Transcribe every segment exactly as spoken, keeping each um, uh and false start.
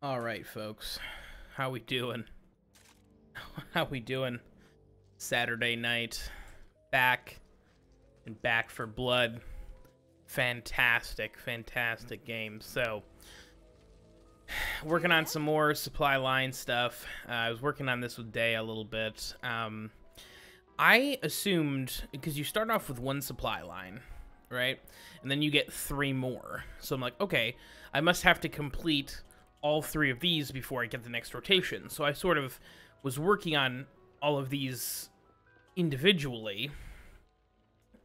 All right, folks, how we doing? How we doing? Saturday night, back and back for blood. Fantastic, fantastic game. So, working on some more supply line stuff. Uh, I was working on this with Day a little bit. Um, I assumed, because you start off with one supply line, right? And then you get three more. So I'm like, okay, I must have to complete all three of these before I get the next rotation. So I sort of was working on all of these individually.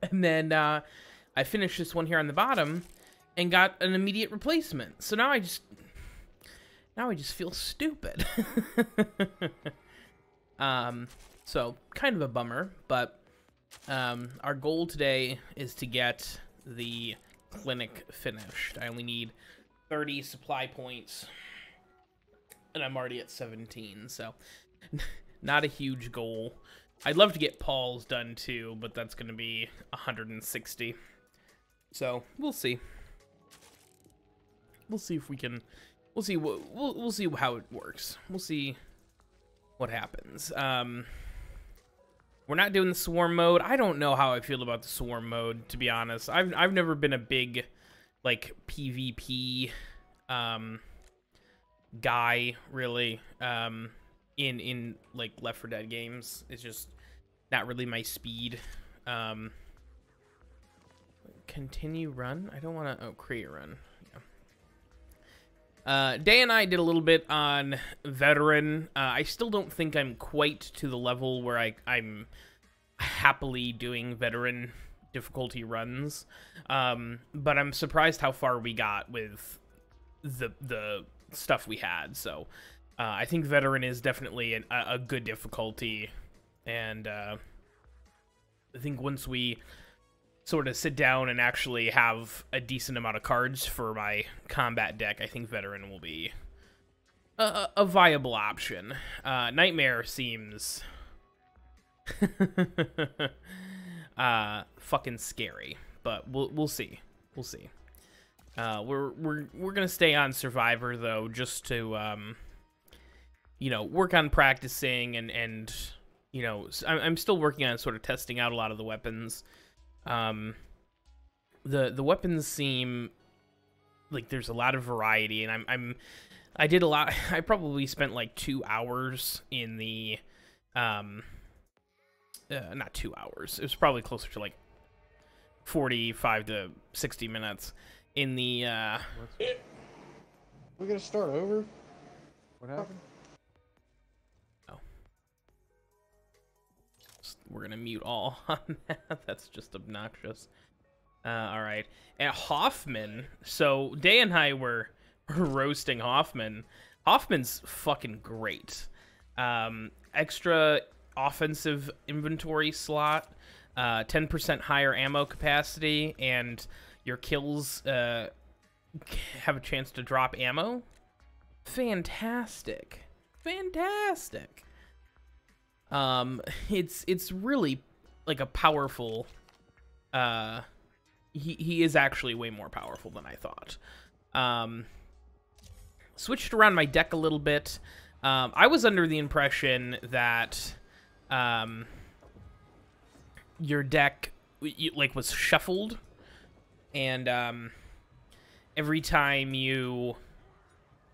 And then uh, I finished this one here on the bottom and got an immediate replacement. So now I just... Now I just feel stupid. um, so, kind of a bummer, but um, our goal today is to get the clinic finished. I only need thirty supply points, and I'm already at seventeen, so not a huge goal. I'd love to get Paul's done too, but that's going to be one hundred sixty. So, we'll see. We'll see if we can... We'll see. We'll, we'll see how it works. We'll see what happens. Um, we're not doing the swarm mode. I don't know how I feel about the swarm mode, to be honest. I've I've never been a big like PvP um, guy, really. Um, in in like Left four Dead games, it's just not really my speed. Um, continue run. I don't want to. Oh, create a run. Uh, Day and I did a little bit on Veteran. Uh, I still don't think I'm quite to the level where I, I'm happily doing Veteran difficulty runs. Um, but I'm surprised how far we got with the the stuff we had. So uh, I think Veteran is definitely an, a, a good difficulty. And uh, I think once we... sort of sit down and actually have a decent amount of cards for my combat deck, I think Veteran will be a, a viable option. Uh, Nightmare seems uh, fucking scary, but we'll we'll see, we'll see. Uh, we're we're we're gonna stay on Survivor though, just to um, you know, work on practicing and and you know, I'm still working on sort of testing out a lot of the weapons. Um, the, the weapons seem like there's a lot of variety, and I'm, I'm, I did a lot, I probably spent like two hours in the, um, uh, not two hours, it was probably closer to like forty-five to sixty minutes in the, uh... We're gonna start over? What happened? We're going to mute all on that. That's just obnoxious. Uh, all right. At Hoffman. So, Day and I were roasting Hoffman. Hoffman's fucking great. Um, extra offensive inventory slot. Uh, ten percent higher ammo capacity. And your kills uh, have a chance to drop ammo. Fantastic. Fantastic. Um, it's, it's really like a powerful, uh, he, he is actually way more powerful than I thought. Um, switched around my deck a little bit. Um, I was under the impression that, um, your deck like was shuffled and, um, every time you,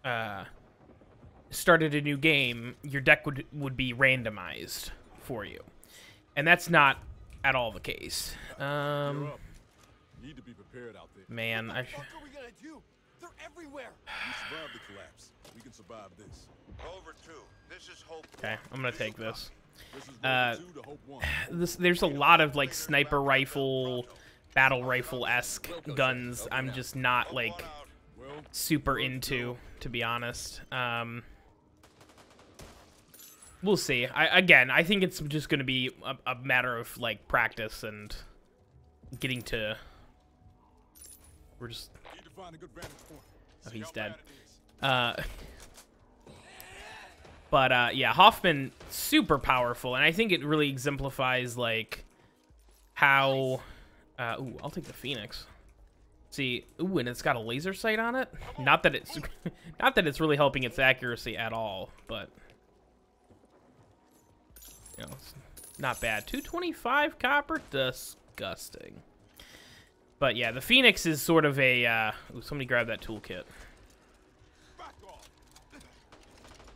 uh, started a new game, your deck would would be randomized for you, and that's not at all the case. Um, need to be prepared out there. Man, I. What the fuck are we gonna do? They're everywhere. We survived the collapse. We can survive this. Over two. This is Hope. Okay, I'm gonna take this. Uh, this there's a lot of like sniper rifle, battle rifle-esque guns. I'm just not like super into, to be honest. Um. We'll see. I, again, I think it's just going to be a, a matter of, like, practice and getting to... We're just... Oh, he's dead. Uh, but, uh, yeah, Hoffman, super powerful, and I think it really exemplifies, like, how... Uh, ooh, I'll take the Phoenix. See, ooh, and it's got a laser sight on it. Not that it's, not that it's really helping its accuracy at all, but you know, it's not bad. two twenty-five copper, disgusting. But yeah, the Phoenix is sort of a. Uh, ooh, somebody grab that toolkit.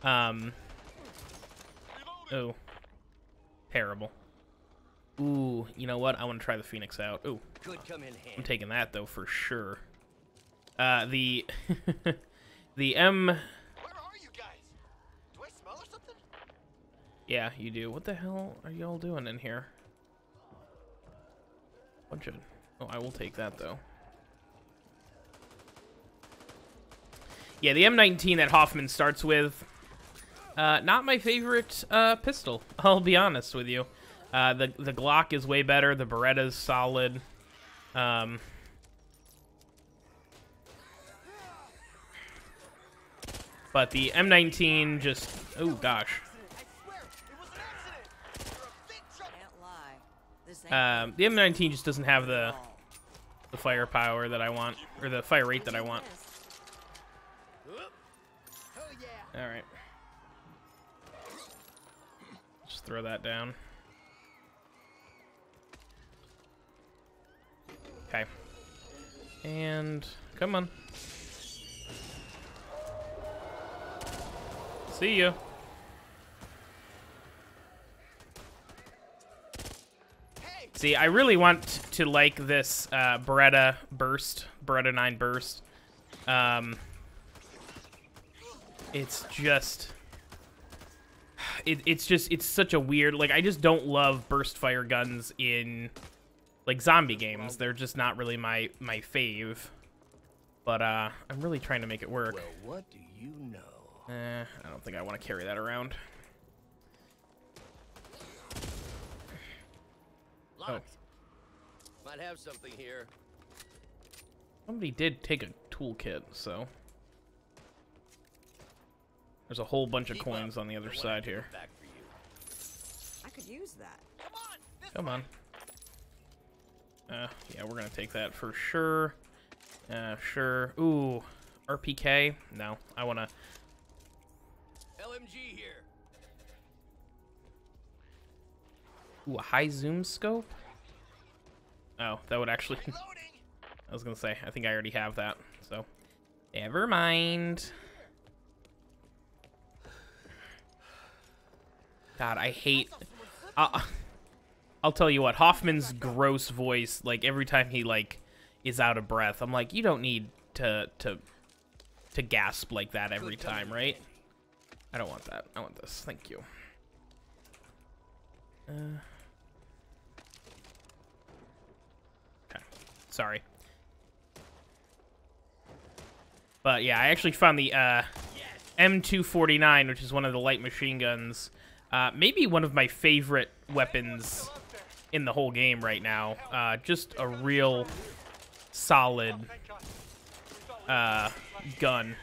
Um. Oh, terrible. Ooh, you know what? I want to try the Phoenix out. Ooh, I'm taking that though for sure. Uh, the the M. Where are you guys? Do I smell or something? Yeah, you do. What the hell are y'all doing in here? Bunch of. Oh, I will take that though. Yeah, the M nineteen that Hoffman starts with. Uh, not my favorite uh, pistol. I'll be honest with you. Uh, the the Glock is way better. The Beretta's solid. Um, but the M nineteen just... Oh, gosh. Um, the M nineteen just doesn't have the, the firepower that I want. Or the fire rate that I want. Alright. Just throw that down. Okay. And come on. See ya. See, I really want to like this uh, Beretta burst, Beretta nine burst. Um, it's just, it, it's just, it's such a weird. Like, I just don't love burst fire guns in. Like, zombie games, they're just not really my, my fave. But, uh, I'm really trying to make it work. Well, what do you know? Eh, I don't think I want to carry that around. Oh. Might have something here. Somebody did take a toolkit, so... There's a whole bunch of coins on the other side here. I could use that. Come on. Uh, yeah, we're gonna take that for sure. Uh, sure. Ooh, R P K. No, I wanna. L M G here. Ooh, a high zoom scope. Oh, that would actually. I was gonna say, I think I already have that, so never mind. God, I hate. Uh, I'll tell you what, Hoffman's gross voice, like every time he like is out of breath, I'm like, you don't need to to to gasp like that every time, right? I don't want that. I want this. Thank you. Uh, okay. Sorry. But yeah, I actually found the uh, M two forty-nine, which is one of the light machine guns. Uh, maybe one of my favorite weapons in the whole game right now. Uh, just a real solid uh, gun.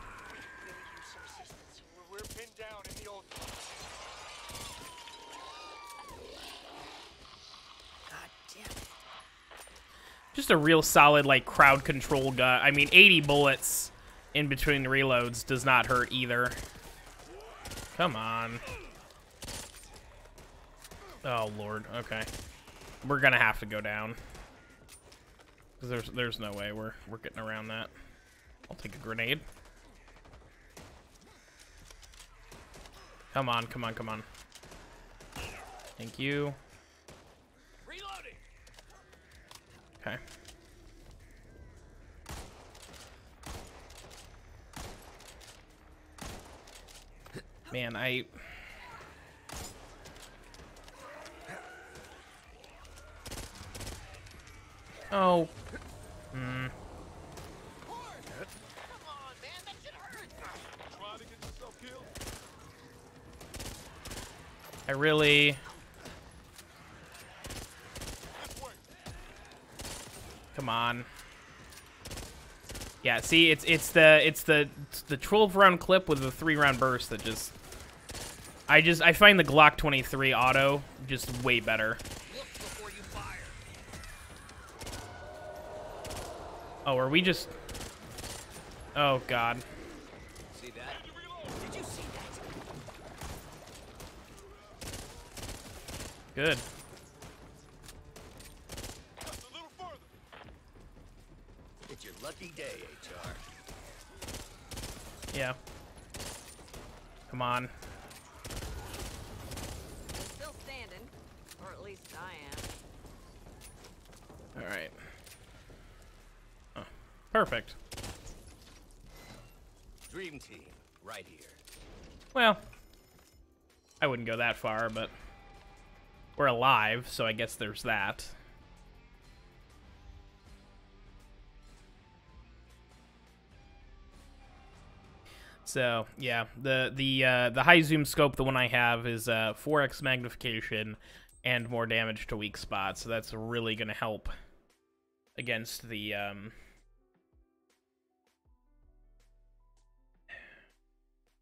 Just a real solid, like, crowd control gun. I mean, eighty bullets in between reloads does not hurt either. Come on. Oh, Lord. Okay. We're gonna have to go down. Cause there's there's no way we're we're getting around that. I'll take a grenade. Come on, come on, come on. Thank you. Reloading. Okay. Man, I Oh. Hmm. I really... Come on. Yeah, see, it's it's the it's the it's the twelve round clip with the three round burst that just I just I find the Glock twenty-three auto just way better. Oh, are we just... Oh, God. See that? Did you see that? Good. Just a little further. It's your lucky day, H R. Yeah. Come on. I'm still standing, or at least I am. All right. Oh, perfect. Dream team, right here. Well, I wouldn't go that far, but we're alive, so I guess there's that. So yeah, the the uh, the high zoom scope, the one I have, is uh, four X magnification and more damage to weak spots. So that's really gonna help against the um,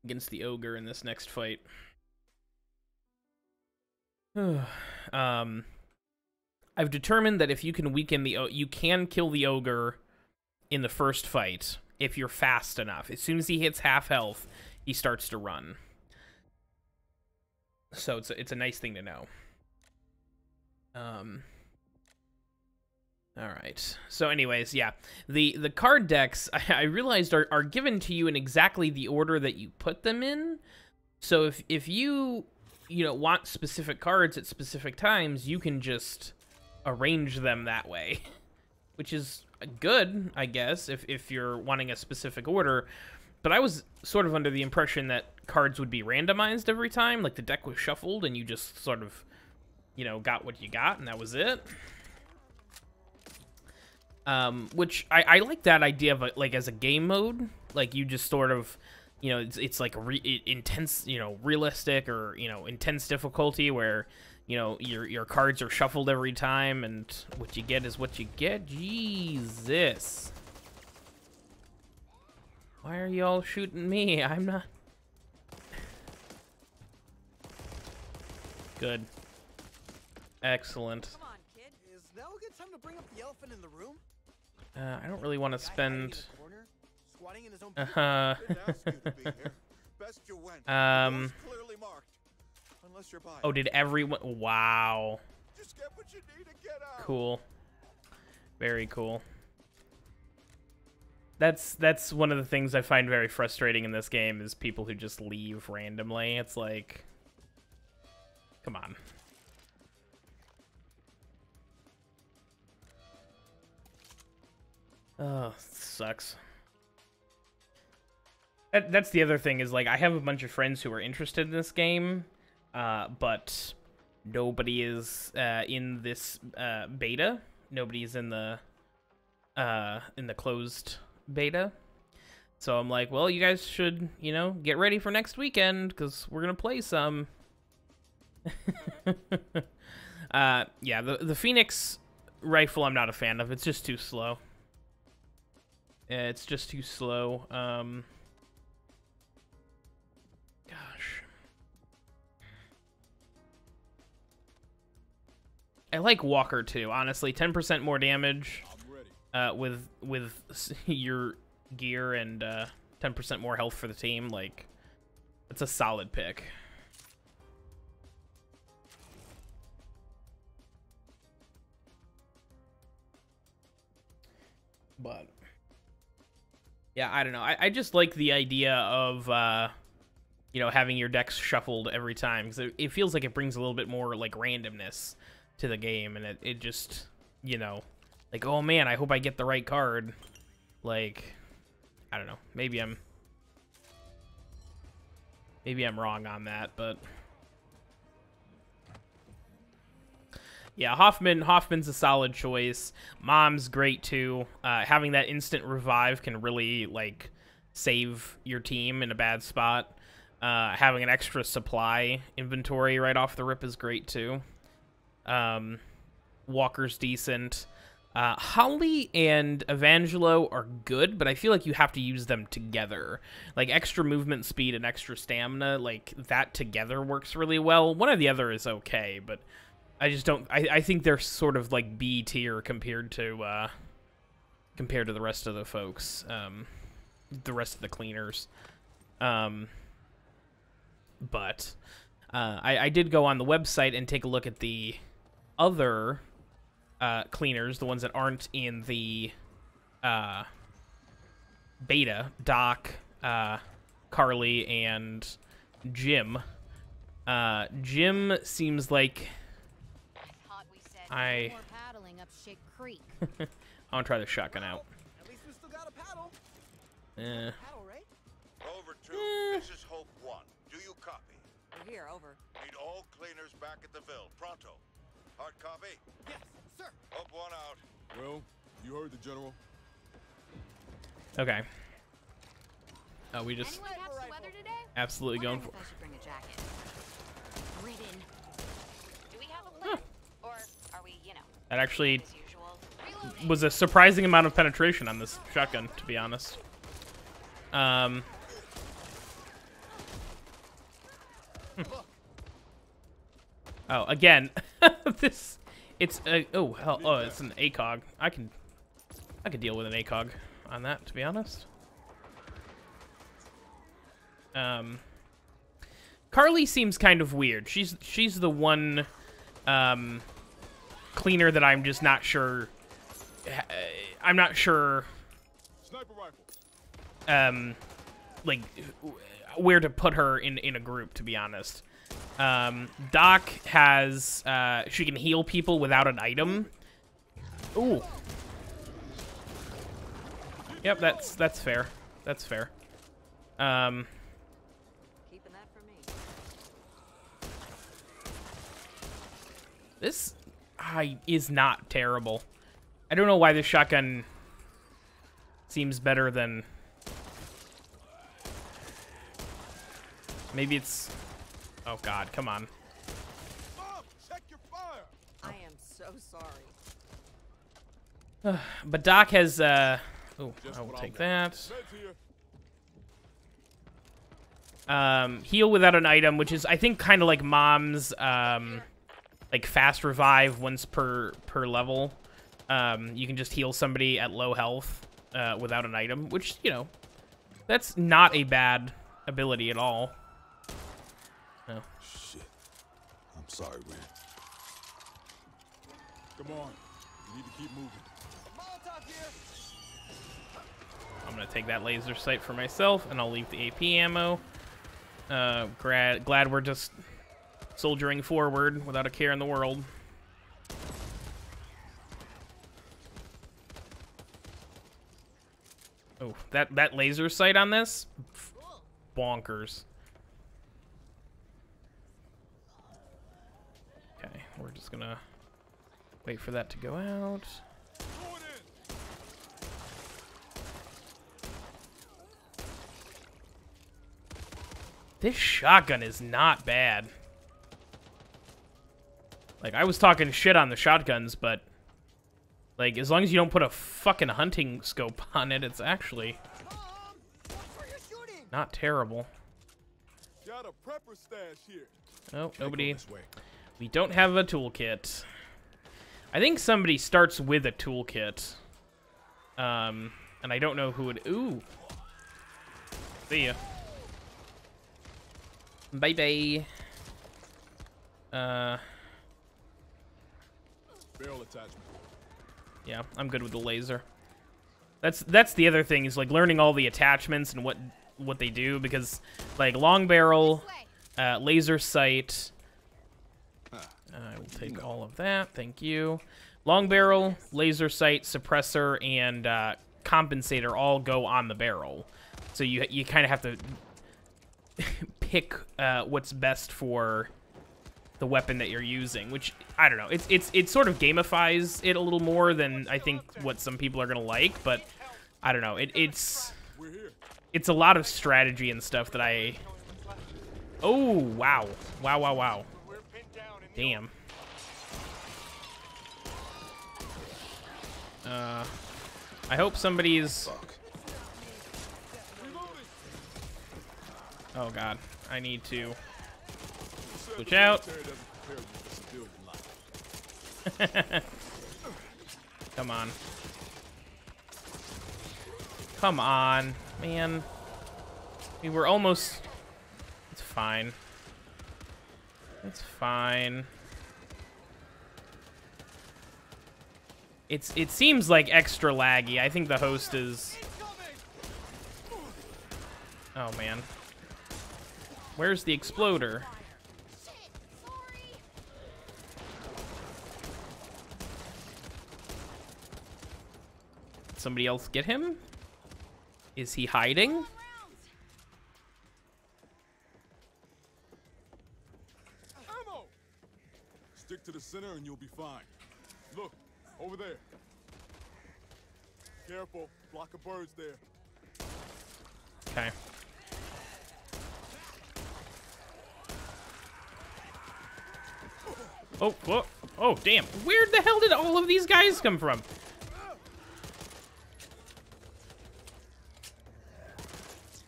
against the ogre in this next fight. um, I've determined that if you can weaken the o you can kill the ogre in the first fight. If you're fast enough. As soon as he hits half health, he starts to run. So it's a, it's a nice thing to know. Um, all right. So anyways, yeah. The the card decks, I, I realized, are, are given to you in exactly the order that you put them in. So if, if you, you know, want specific cards at specific times, you can just arrange them that way. Which is... good, I guess, if, if you're wanting a specific order, but I was sort of under the impression that cards would be randomized every time, like the deck was shuffled and you just sort of, you know, got what you got, and that was it. Um, which, I, I like that idea of, a, like, as a game mode, like, you just sort of, you know, it's, it's like re intense, you know, realistic or, you know, intense difficulty where... You know, your your cards are shuffled every time, and what you get is what you get. Jesus. Why are y'all shooting me? I'm not... Good. Excellent. Come on, kid. Is now a good time to bring up the elephant in the room? Uh, I don't really want to spend... Uh-huh. um... Oh, did everyone? Wow. Just get what you need to get out. Cool. Very cool. That's that's one of the things I find very frustrating in this game is people who just leave randomly. It's like, come on. Oh, sucks. That, that's the other thing is like I have a bunch of friends who are interested in this game. Uh, but nobody is uh, in this uh, beta. Nobody's in the uh, in the closed beta. So I'm like, well, you guys should, you know, get ready for next weekend because we're gonna play some. uh, yeah, the the Phoenix rifle I'm not a fan of. It's just too slow. It's just too slow. Um, gosh. I like Walker too, honestly. ten percent more damage uh, with with your gear and uh, ten percent more health for the team. Like, it's a solid pick. But yeah, I don't know. I, I just like the idea of uh, you know, having your decks shuffled every time because it, it feels like it brings a little bit more like randomness to the game, and it, it just, you know, like, oh man, I hope I get the right card. Like, I don't know, maybe I'm maybe I'm wrong on that, but yeah, Hoffman Hoffman's a solid choice. Mom's great too. Uh, having that instant revive can really like save your team in a bad spot. Uh, having an extra supply inventory right off the rip is great too. Um, Walker's decent. Uh, Holly and Evangelo are good, but I feel like you have to use them together. Like, extra movement speed and extra stamina, like, that together works really well. One or the other is okay, but I just don't... I, I think they're sort of, like, B tier compared to, uh, compared to the rest of the folks, um, the rest of the cleaners. Um, but uh, I, I did go on the website and take a look at the other uh, cleaners, the ones that aren't in the uh, beta, Doc, uh, Carly, and Jim. Uh, Jim seems like... I... I'm gonna try the shotgun out. At least we still got a paddle. Eh. Paddle, right? Over two. Eh. This is Hope One. Do you copy? We're here, over. Need all cleaners back at the Ville. Pronto. Hard copy? Yes, sir. Hope One out. Well, you heard the general. Okay. Oh, we just absolutely going for it. Huh. That actually was a surprising amount of penetration on this shotgun, to be honest. Um. Hmm. Oh, again, this it's a oh hell oh it's an A C O G. I can I could deal with an A C O G on that, to be honest. Um. Carly seems kind of weird. She's she's the one. Um. Cleaner that I'm just not sure. I'm not sure. Sniper rifle. Um, like where to put her in in a group, to be honest. Um, Doc has uh, she can heal people without an item. Ooh. Yep, that's that's fair. That's fair. Um. Keeping that for me. This. I, is not terrible. I don't know why this shotgun seems better than... Maybe it's... Oh god, come on. Mom, check your fire. I am so sorry. But Doc has, uh... oh, I will take that. Um, heal without an item, which is, I think, kind of like Mom's, um... like fast revive once per per level. Um, you can just heal somebody at low health uh, without an item, which, you know, that's not a bad ability at all. Oh. Shit. I'm sorry, man. Come on. You need to keep moving. Molotov here. I'm gonna take that laser sight for myself, and I'll leave the A P ammo. Uh, glad glad we're just soldiering forward without a care in the world. Oh, that that laser sight on this, bonkers. Okay, we're just gonna wait for that to go out. This shotgun is not bad. Like, I was talking shit on the shotguns, but, like, as long as you don't put a fucking hunting scope on it, it's actually not terrible. Got a prepper stash here. Oh, nobody. We don't have a toolkit. I think somebody starts with a toolkit. Um, and I don't know who would. Ooh. See ya. Bye-bye. Uh... Barrel attachment. Yeah, I'm good with the laser. That's that's the other thing, is like learning all the attachments and what what they do, because like long barrel, uh, laser sight. Uh, I will take all of that. Thank you. Long barrel, laser sight, suppressor, and uh, compensator all go on the barrel, so you you kind of have to pick uh, what's best for the weapon that you're using, which, I don't know, it's it's it sort of gamifies it a little more than I think what some people are gonna like, but I don't know, it it's it's a lot of strategy and stuff that I. Oh wow, wow wow wow, damn. Uh, I hope somebody's. Oh god, I need to. Switch out. Come on. Come on, man. We were almost... It's fine. It's fine. It's, it seems like extra laggy. I think the host is... Oh, man. Where's the exploder? Did somebody else get him? Is he hiding? Ammo. Stick to the center and you'll be fine. Look, over there. Careful, flock of birds there. Okay. Oh, whoa. Oh, damn. Where the hell did all of these guys come from?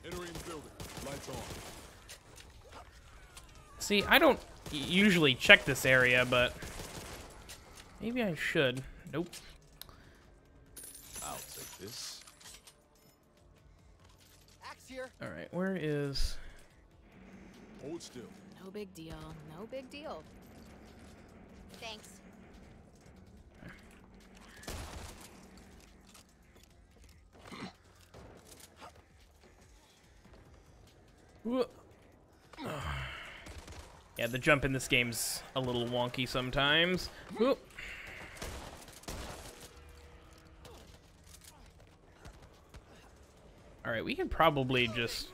Entering building. Lights on. See, I don't usually check this area, but maybe I should. Nope. I'll take this. Axe here. All right, where is... Hold still. No big deal. No big deal. Thanks. Yeah, the jump in this game's a little wonky sometimes. Whoop. All right, we can probably just...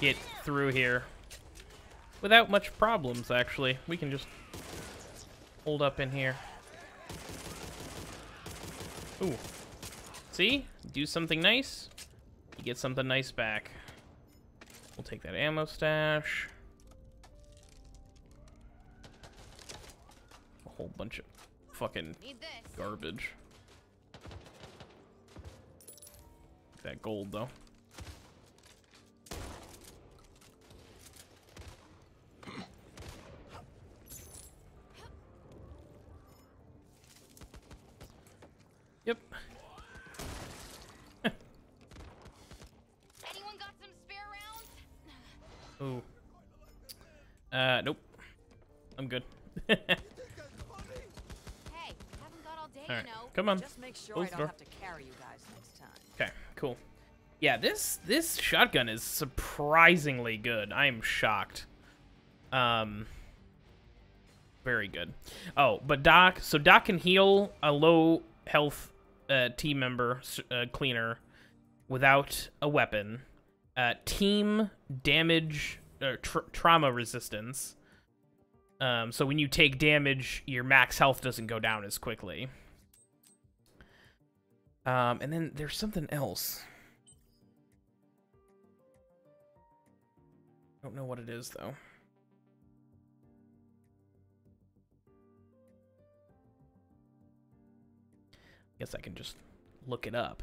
get through here without much problems, actually. We can just hold up in here. Ooh. See? Do something nice. You get something nice back. We'll take that ammo stash. A whole bunch of fucking garbage. That gold, though. Yep. Anyone got some spare rounds? Ooh. Uh, nope. I'm good. Hey, haven't got all day, you know. Come on. Just make sure I don't have to carry you guys next time. Okay, cool. Yeah, this this shotgun is surprisingly good. I am shocked. Um very good. Oh, but Doc, so Doc can heal a low health Uh, team member uh, cleaner without a weapon, uh, team damage or tra trauma resistance. Um, so when you take damage, your max health doesn't go down as quickly. Um, and then there's something else. I don't know what it is though. Guess I can just look it up.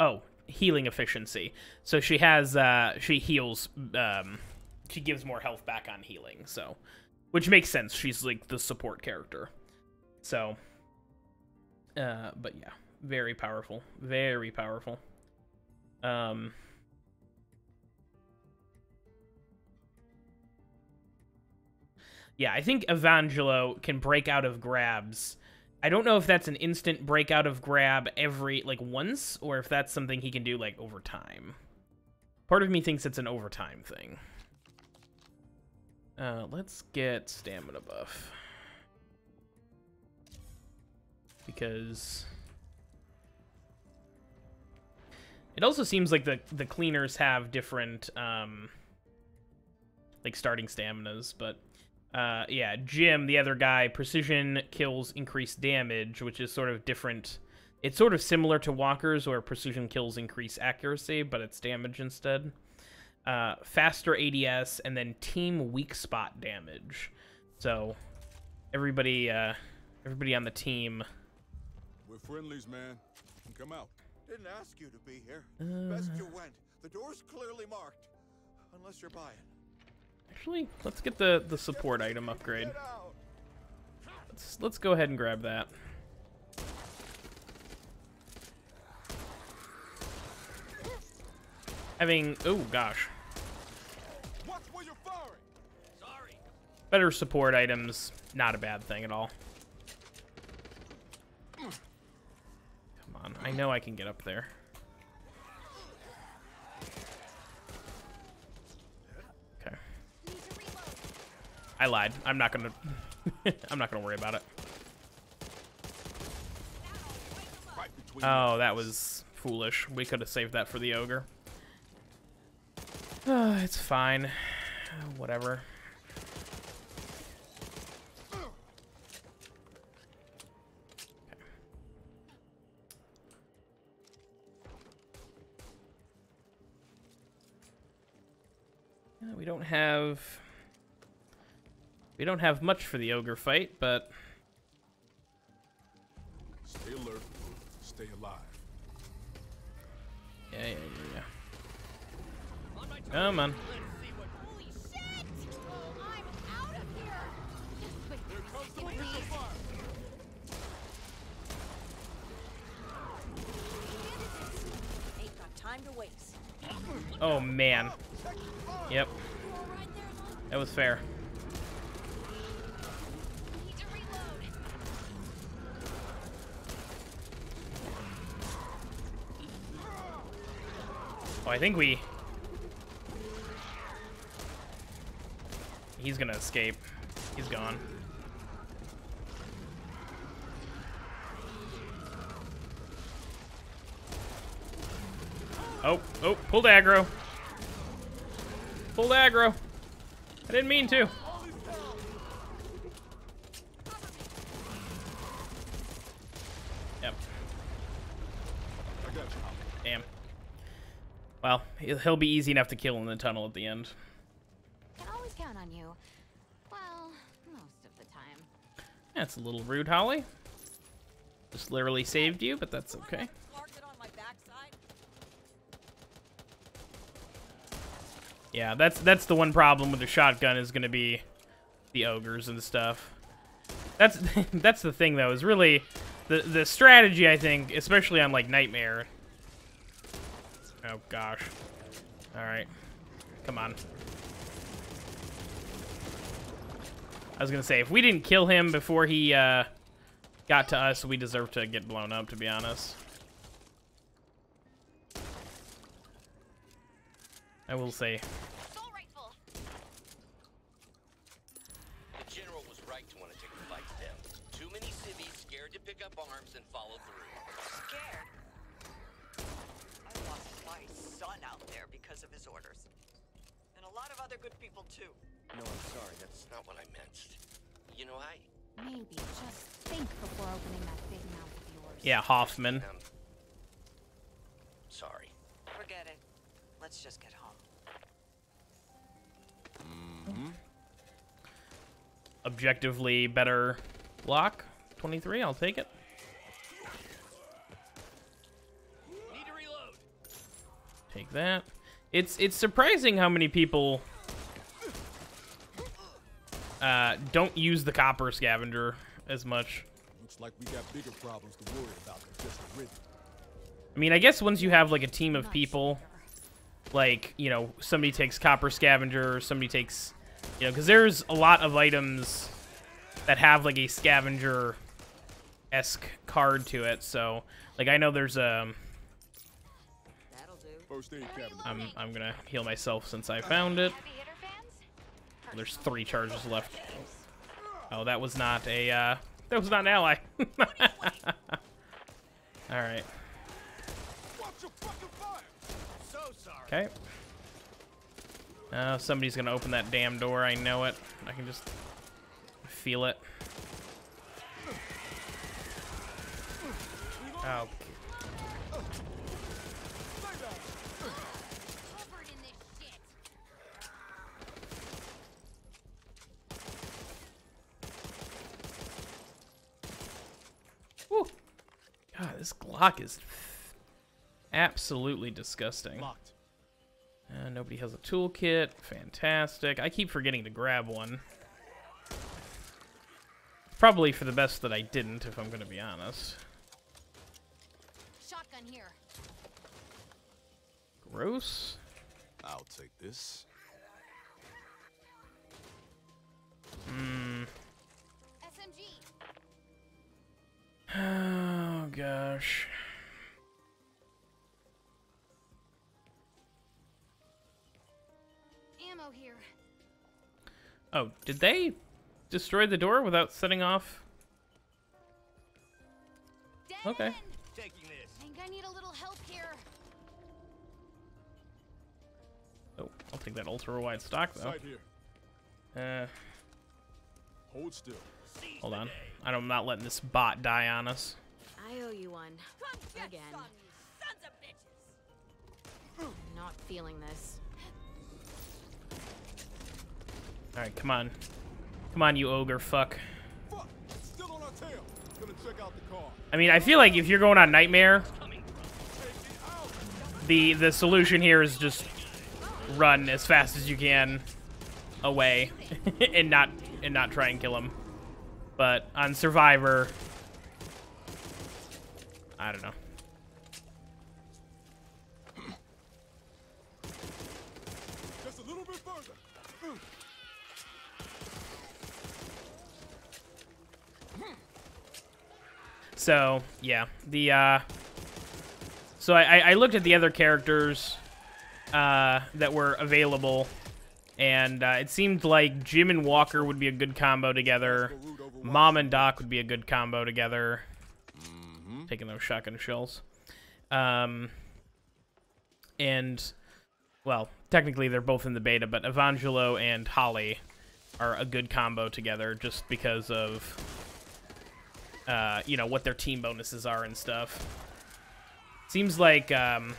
Oh, healing efficiency. So she has, uh, she heals, um, she gives more health back on healing. So, which makes sense. She's like the support character. So, uh, but yeah, very powerful, very powerful. Um, yeah, I think Evangelo can break out of grabs. I don't know if that's an instant breakout of grab every, like, once, or if that's something he can do, like, over time. Part of me thinks it's an overtime thing. Uh, let's get stamina buff. Because... it also seems like the, the cleaners have different, um, like, starting staminas, but, uh, yeah, Jim, the other guy, precision kills increased damage, which is sort of different. It's sort of similar to Walker's, where precision kills increase accuracy, but it's damage instead. Uh, faster A D S, and then team weak spot damage. So, everybody, uh, everybody on the team... We're friendlies, man. and come out. Didn't ask you to be here. Uh, Best you went. The door's clearly marked. Unless you're buying. Actually, let's get the the support item upgrade. Let's let's go ahead and grab that. Having oh gosh. What were you firing? Sorry. Better support items, not a bad thing at all. I know I can get up there. Okay. I lied. I'm not gonna. I'm not gonna worry about it. Oh, that was foolish. We could have saved that for the ogre. Oh, it's fine. Whatever. We don't have we don't have much for the ogre fight, but stay alert, stay alive. Yeah, yeah, yeah. On my toes. Come on. Holy shit! Oh, I'm out of here. There comes the missile fire. Ain't got time to waste. Oh man. Yep. That was fair. Need to reload. Oh, I think we... He's gonna escape. He's gone. Oh, oh, pulled aggro. Pulled aggro. I didn't mean to. Yep. Damn. Well, he'll be easy enough to kill in the tunnel at the end. Can always count on you. Well, most of the time. That's a little rude, Holly. Just literally saved you, but that's okay. Yeah, that's that's the one problem with the shotgun is gonna be the ogres and stuff. That's that's the thing though, is really the the strategy, I think, especially on like Nightmare. Oh gosh. Alright. Come on. I was gonna say, if we didn't kill him before he uh got to us, we deserve to get blown up, to be honest. I will say. The general was right to want to take the fight to them. Too many civvies scared to pick up arms and follow through. Scared? I lost my son out there because of his orders. And a lot of other good people too. No, I'm sorry. That's not what I meant. You know, I... Maybe just think before opening that big mouth of yours. Yeah, Hoffman. Um, sorry. Forget it. Let's just get home. Mm-hmm. Objectively better block. twenty-three, I'll take it. Need to reload. Take that. It's it's surprising how many people uh, don't use the copper scavenger as much. Looks like we got bigger problems to worry about than just the rhythm. I mean, I guess once you have like a team of people, like, you know, somebody takes copper scavenger, somebody takes, you know, because there's a lot of items that have like a scavenger-esque card to it. So, like, I know there's a. I'm I'm gonna heal myself since I found it. Well, there's three charges left. Oh, that was not a. Uh, that was not an ally. All right. Okay. Uh, somebody's gonna open that damn door. I know it. I can just feel it. Oh. Woo. God, this lock is absolutely disgusting. Locked. Uh, nobody has a toolkit. Fantastic. I keep forgetting to grab one. Probably for the best that I didn't, if I'm going to be honest. Shotgun here. Gross. I'll take this. Hmm. S M G. Oh gosh. Ammo here. Oh, did they destroy the door without setting off? Den! Okay. Taking this. I think I need a little help here. Oh, I'll take that ultra wide stock though. Uh. Hold still. Hold on. I'm not letting this bot die on us. I owe you one. Come again. Sons of bitches. I'm not feeling this. Alright, come on. Come on, you ogre fuck. Fuck. Still on our tail. Gonna check out the car. I mean, I feel like if you're going on Nightmare, the the solution here is just run as fast as you can away and not and not try and kill him. But on Survivor, I don't know. Just a little bit further. So yeah, the uh, so I, I looked at the other characters uh, that were available. And uh, it seemed like Jim and Walker would be a good combo together. Mom and Doc would be a good combo together. Mm-hmm. Taking those shotgun shells. Um, and, well, technically they're both in the beta, but Evangelo and Holly are a good combo together just because of, uh, you know, what their team bonuses are and stuff. Seems like... Um,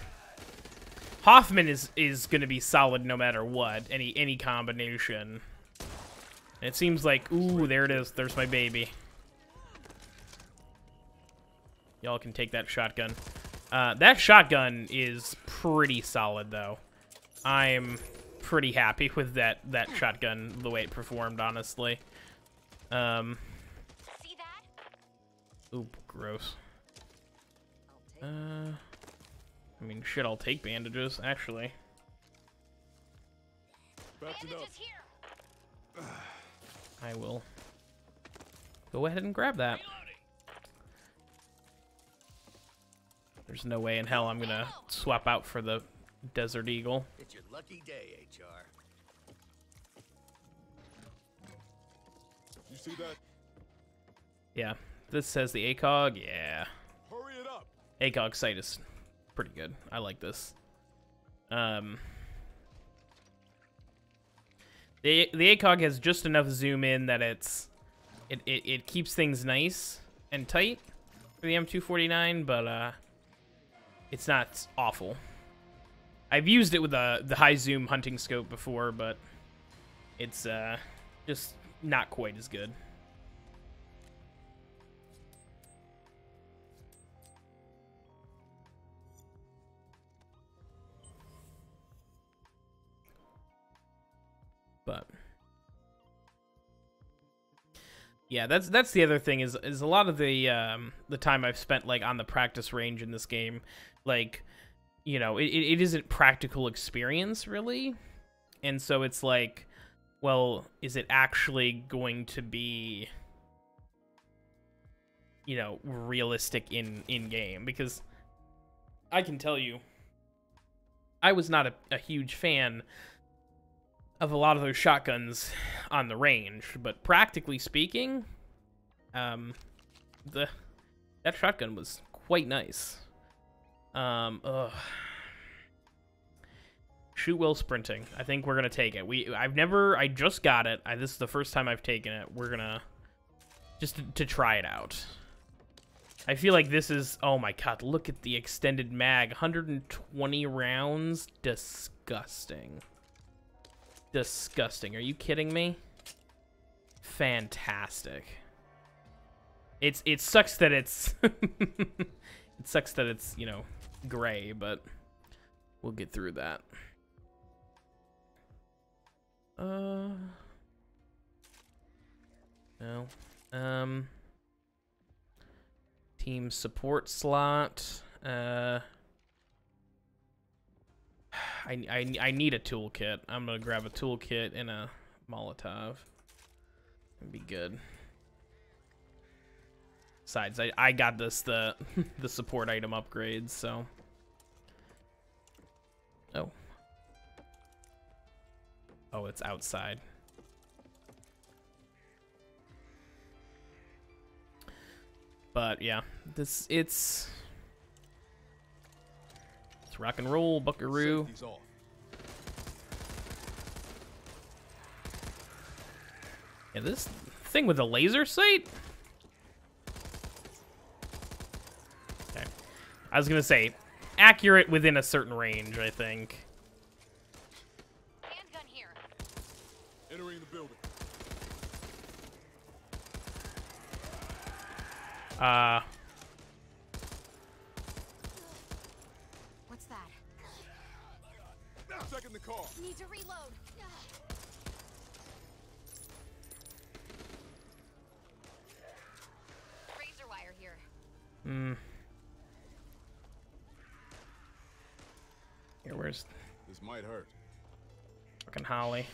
Hoffman is, is going to be solid no matter what, any any combination. And it seems like, ooh, there it is. There's my baby. Y'all can take that shotgun. Uh, that shotgun is pretty solid, though. I'm pretty happy with that, that shotgun, the way it performed, honestly. Um, See that? Ooh, gross. Uh... I mean, shit, I'll take bandages, actually. Bandages here. I will go ahead and grab that. There's no way in hell I'm gonna swap out for the Desert Eagle. It's your lucky day, H R. You see that? Yeah, this says the A C O G, yeah. Hurry it up. A C O G site is... pretty good. I like this. Um, the the A C O G has just enough zoom in that it's it, it, it keeps things nice and tight for the M two forty-nine, but uh, it's not awful. I've used it with the the high zoom hunting scope before, but it's uh, just not quite as good. But yeah, that's that's the other thing is is a lot of the um, the time I've spent like on the practice range in this game, like, you know, it it isn't practical experience really, and so it's like, well, is it actually going to be, you know, realistic in in game? Because I can tell you, I was not a, a huge fan of a lot of those shotguns on the range, but practically speaking, um, the that shotgun was quite nice. Um, ugh. Shoot while sprinting. I think we're gonna take it. We I've never. I just got it. I, this is the first time I've taken it. We're gonna just to, to try it out. I feel like this is. Oh my god! Look at the extended mag. one hundred twenty rounds. Disgusting. Disgusting. Are you kidding me? Fantastic. It's it sucks that it's It sucks that it's, you know, gray, but we'll get through that. Uh, no. Um, team support slot. Uh, I, I, I need a toolkit. I'm gonna grab a toolkit and a Molotov. It'd be good. Besides, I, I got this the the support item upgrades, so. Oh. Oh, it's outside. But yeah, this it's it's rock and roll, buckaroo. Yeah, this thing with the laser sight. Okay. I was gonna say, accurate within a certain range, I think. Handgun here. Entering the building. Uh. What's that? Second the car. Need to reload. Razor wire here. Hmm. Here, where's this? Might hurt. Fucking Holly.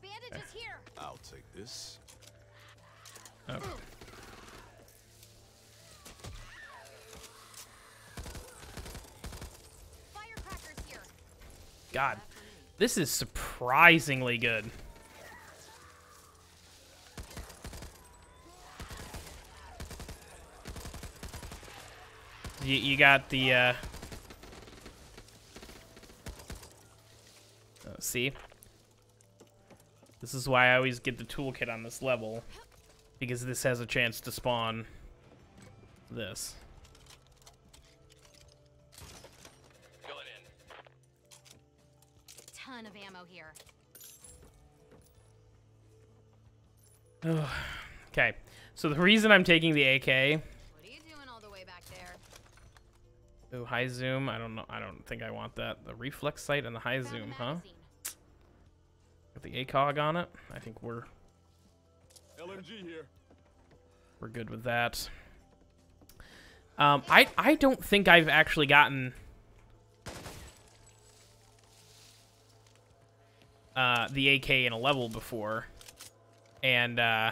Bandage is here. I'll take this. Oh. God, this is surprisingly good. You, you got the, uh... oh, see? This is why I always get the toolkit on this level, because this has a chance to spawn this. Of ammo here. Oh, okay, so the reason I'm taking the A K. What are you doing all the way back there? Ooh, high zoom. I don't know. I don't think I want that. The reflex sight and the high Found zoom, huh? Got the A C O G on it. I think we're L M G here. We're good with that. Um, I I don't think I've actually gotten. Uh, the A K in a level before, and uh,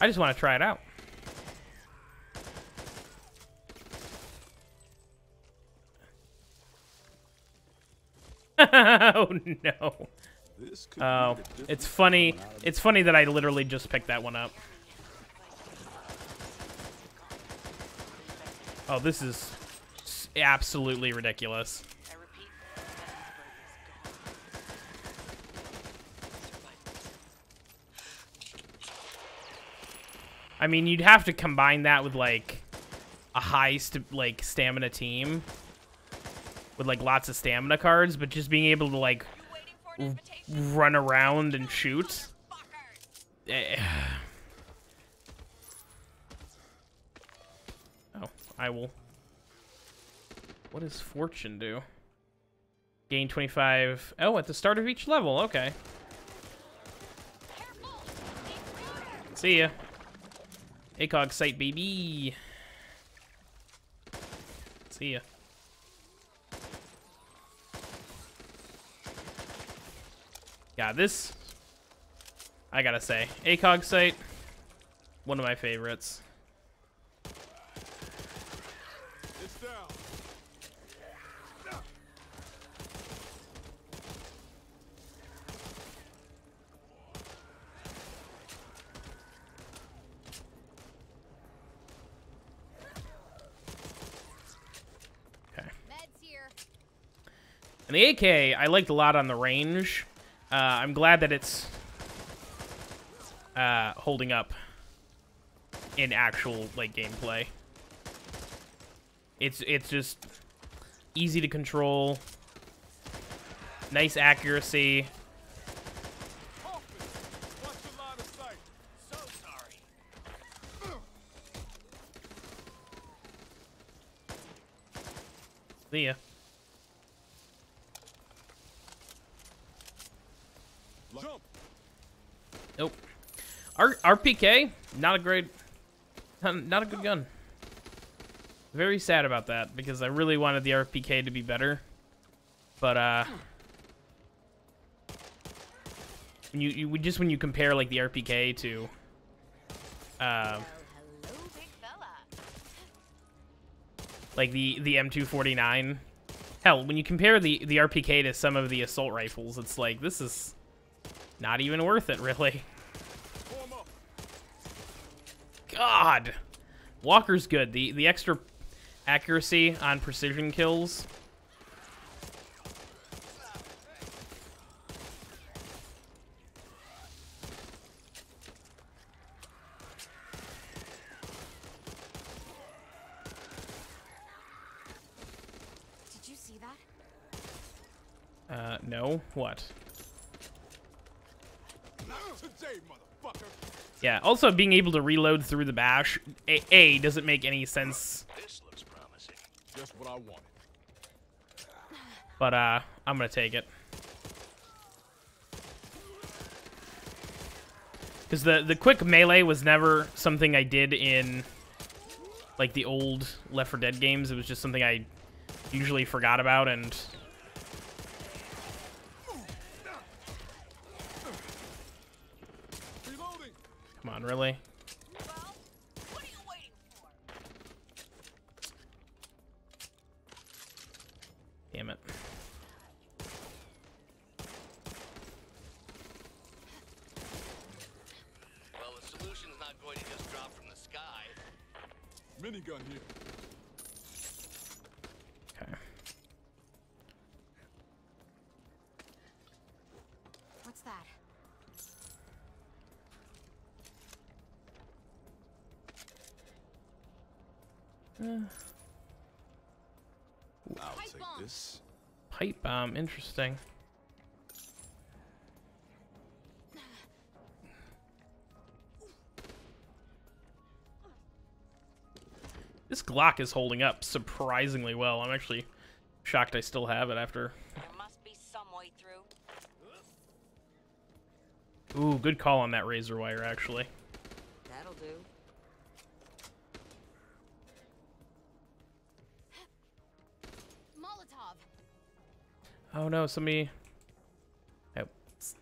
I just want to try it out. Oh no! Oh, it's funny. It's funny that I literally just picked that one up. Oh, this is. Absolutely ridiculous. I repeat, I mean, you'd have to combine that with like a high st like stamina team with like lots of stamina cards, but just being able to like run around and shoot. Oh, I will. What does fortune do? Gain twenty-five. Oh, at the start of each level. Okay. See ya. A C O G sight, baby. See ya. Yeah, this. I gotta say, A C O G sight, one of my favorites. It's down. And the A K, I liked a lot on the range. Uh, I'm glad that it's uh, holding up in actual like gameplay. It's it's just easy to control, nice accuracy. See ya. Jump. Nope. R RPK, not a great, not a good gun. Very sad about that because I really wanted the R P K to be better, but uh, when you, you just when you compare like the R P K to uh, like the the M two forty-nine, hell, when you compare the the R P K to some of the assault rifles, it's like this is not even worth it, really. God, Walker's good. The the extra accuracy on precision kills. Did you see that? Uh, no. What? Yeah, also being able to reload through the bash, A, A doesn't make any sense. This looks promising. Just what I wanted. But, uh, I'm gonna take it. Because the, the quick melee was never something I did in, like, the old Left four Dead games. It was just something I usually forgot about and... Come on, really? Well, what are you waiting for? Damn it. Well, the solution's not going to just drop from the sky. Minigun here. Okay. What's that? Uh, I'll take this. Pipe bomb, interesting. This Glock is holding up surprisingly well. I'm actually shocked I still have it after. There must be some way through. Ooh, good call on that razor wire, actually. That'll do. Oh no, somebody... Nope.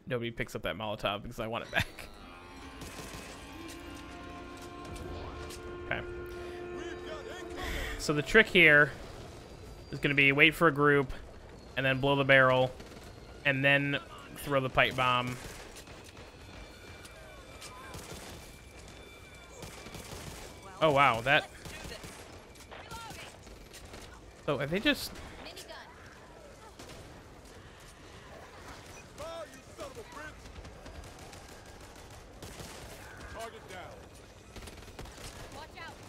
Nobody picks up that Molotov because I want it back. Okay. So the trick here is going to be wait for a group, and then blow the barrel, and then throw the pipe bomb. Oh wow, that... Oh, are they just...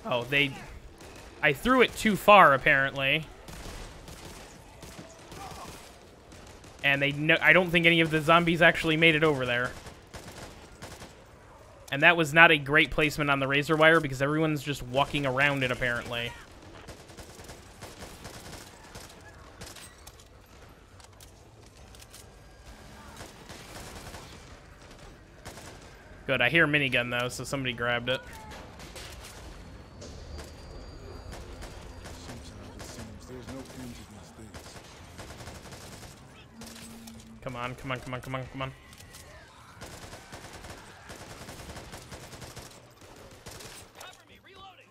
Oh, they... I threw it too far, apparently. And they... No, I don't think any of the zombies actually made it over there. And that was not a great placement on the razor wire, because everyone's just walking around it, apparently. Good, I hear a minigun, though, so somebody grabbed it. Come on, come on, come on, come on, come on. Cover me, reloading.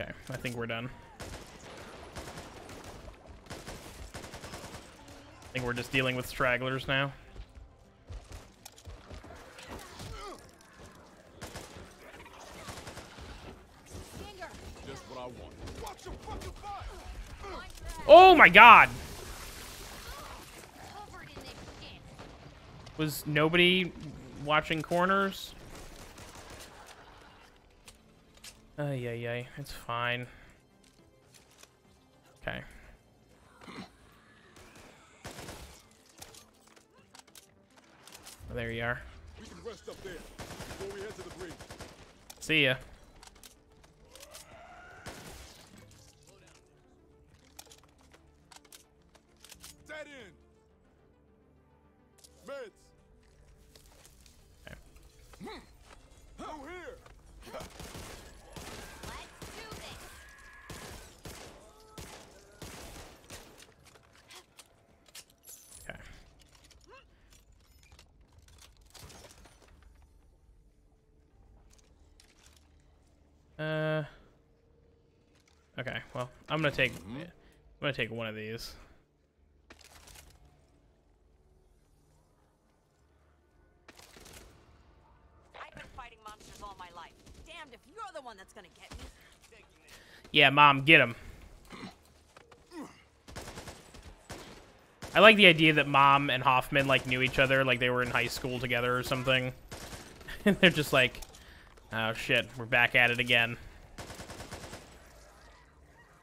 Okay, I think we're done. I think we're just dealing with stragglers now. Stinger. Just what I want. Watch your fucking fire. Oh my god! Was nobody watching corners? Oh, yeah, yeah, it's fine. Okay. Oh, there you are. We can rest up there before we head to the bridge. See ya. that in. Meds. Okay. Oh, here. Let's do this. Okay. Uh. Okay. Well, I'm gonna take. Mm-hmm. I'm gonna take one of these. Yeah, Mom, get him. I like the idea that Mom and Hoffman, like, knew each other, like they were in high school together or something. And they're just like, oh, shit, we're back at it again.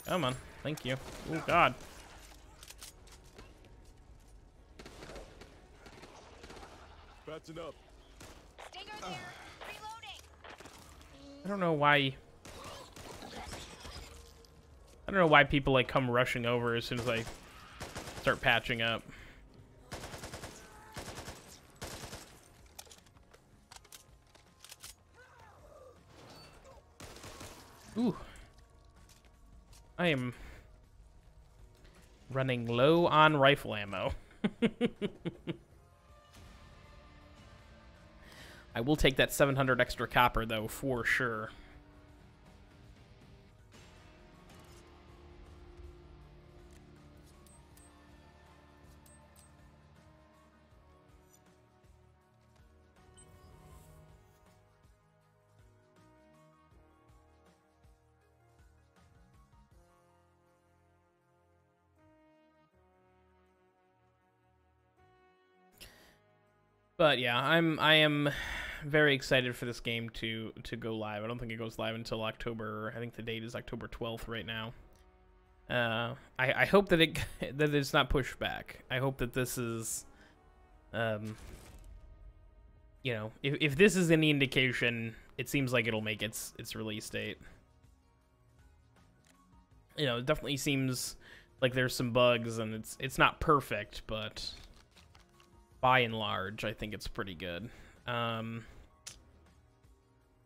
Come on, thank you. Oh, God. That's enough. Stinger there. Reloading. I don't know why... I don't know why people like come rushing over as soon as I start patching up. Ooh. I am running low on rifle ammo. I will take that seven hundred extra copper though, for sure. But yeah, I'm I am very excited for this game to to go live. I don't think it goes live until October. I think the date is October twelfth right now. Uh, I I hope that it that it's not pushed back. I hope that this is, um, you know, if if this is any indication, it seems like it'll make its its release date. You know, it definitely seems like there's some bugs and it's it's not perfect, but. By and large, I think it's pretty good. Um,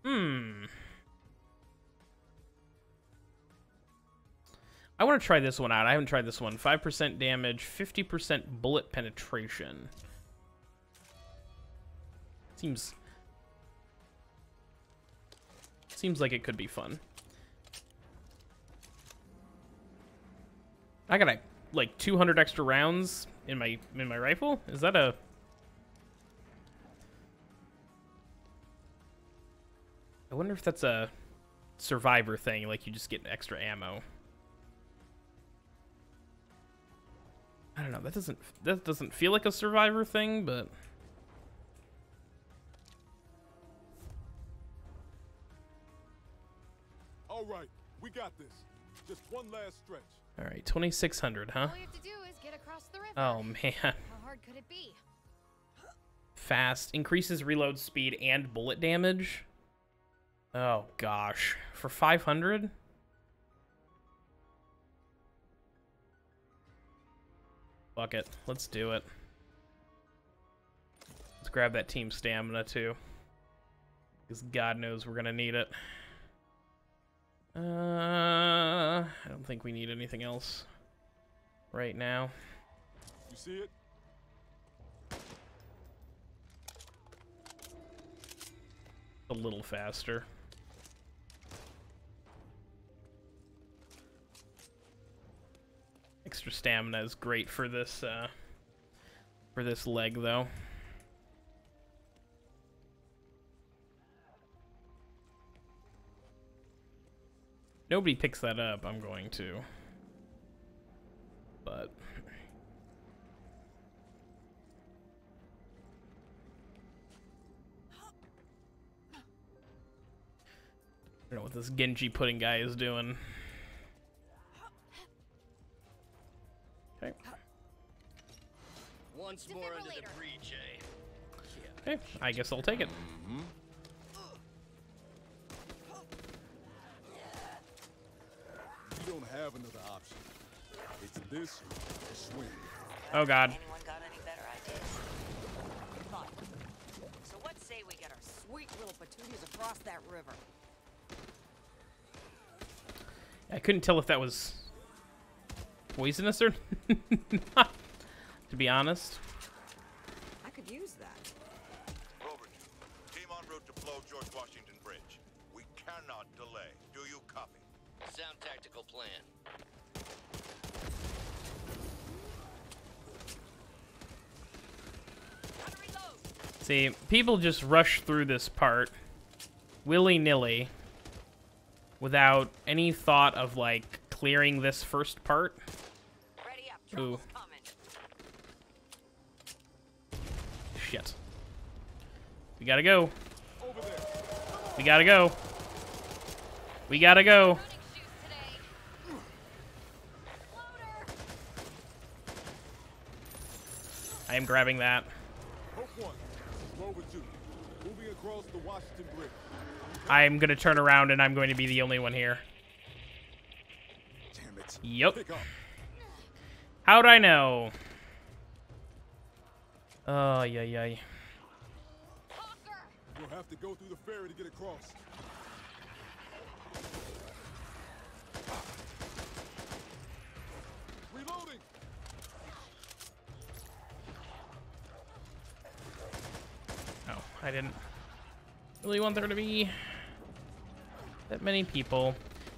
hmm. I want to try this one out. I haven't tried this one. five percent damage, fifty percent bullet penetration. Seems... Seems like it could be fun. I got, like, two hundred extra rounds in my in my rifle? Is that a... I wonder if that's a survivor thing, like you just get extra ammo. I don't know. That doesn't that doesn't feel like a survivor thing, but all right, we got this. Just one last stretch. All right, twenty-six hundred, huh? All you have to do is get across the river. Oh man. How hard could it be? Fast increases reload speed and bullet damage. Oh gosh, for five hundred? Fuck it, let's do it. Let's grab that team stamina too, because God knows we're gonna need it. Uh, I don't think we need anything else right now. You see it? A little faster. Extra stamina is great for this uh for this leg though. Nobody picks that up, I'm going to. But I don't know what this Genji pudding guy is doing. Okay. Once more into the breach, eh? Yeah. Okay, I guess I'll take it. Mm-hmm. Don't have another option. It's this or swing. Oh God. Got any better ideas? Fine. So what say we get our sweet little petunias across that river? I couldn't tell if that was poisonous or not, to be honest. I could use that. Over. Team en route to blow George Washington Bridge. We cannot delay. Do you copy? Sound tactical plan. See, people just rush through this part willy-nilly without any thought of, like, clearing this first part. Ready up. Ooh. Shit. We gotta go. We gotta go. We gotta go. I am grabbing that. I'm gonna turn around and I'm going to be the only one here. Damn it. Yep. How'd I know? Oh, yeah, yeah. You'll have to go through the ferry to get across. Reloading. Oh, I didn't really want there to be that many people.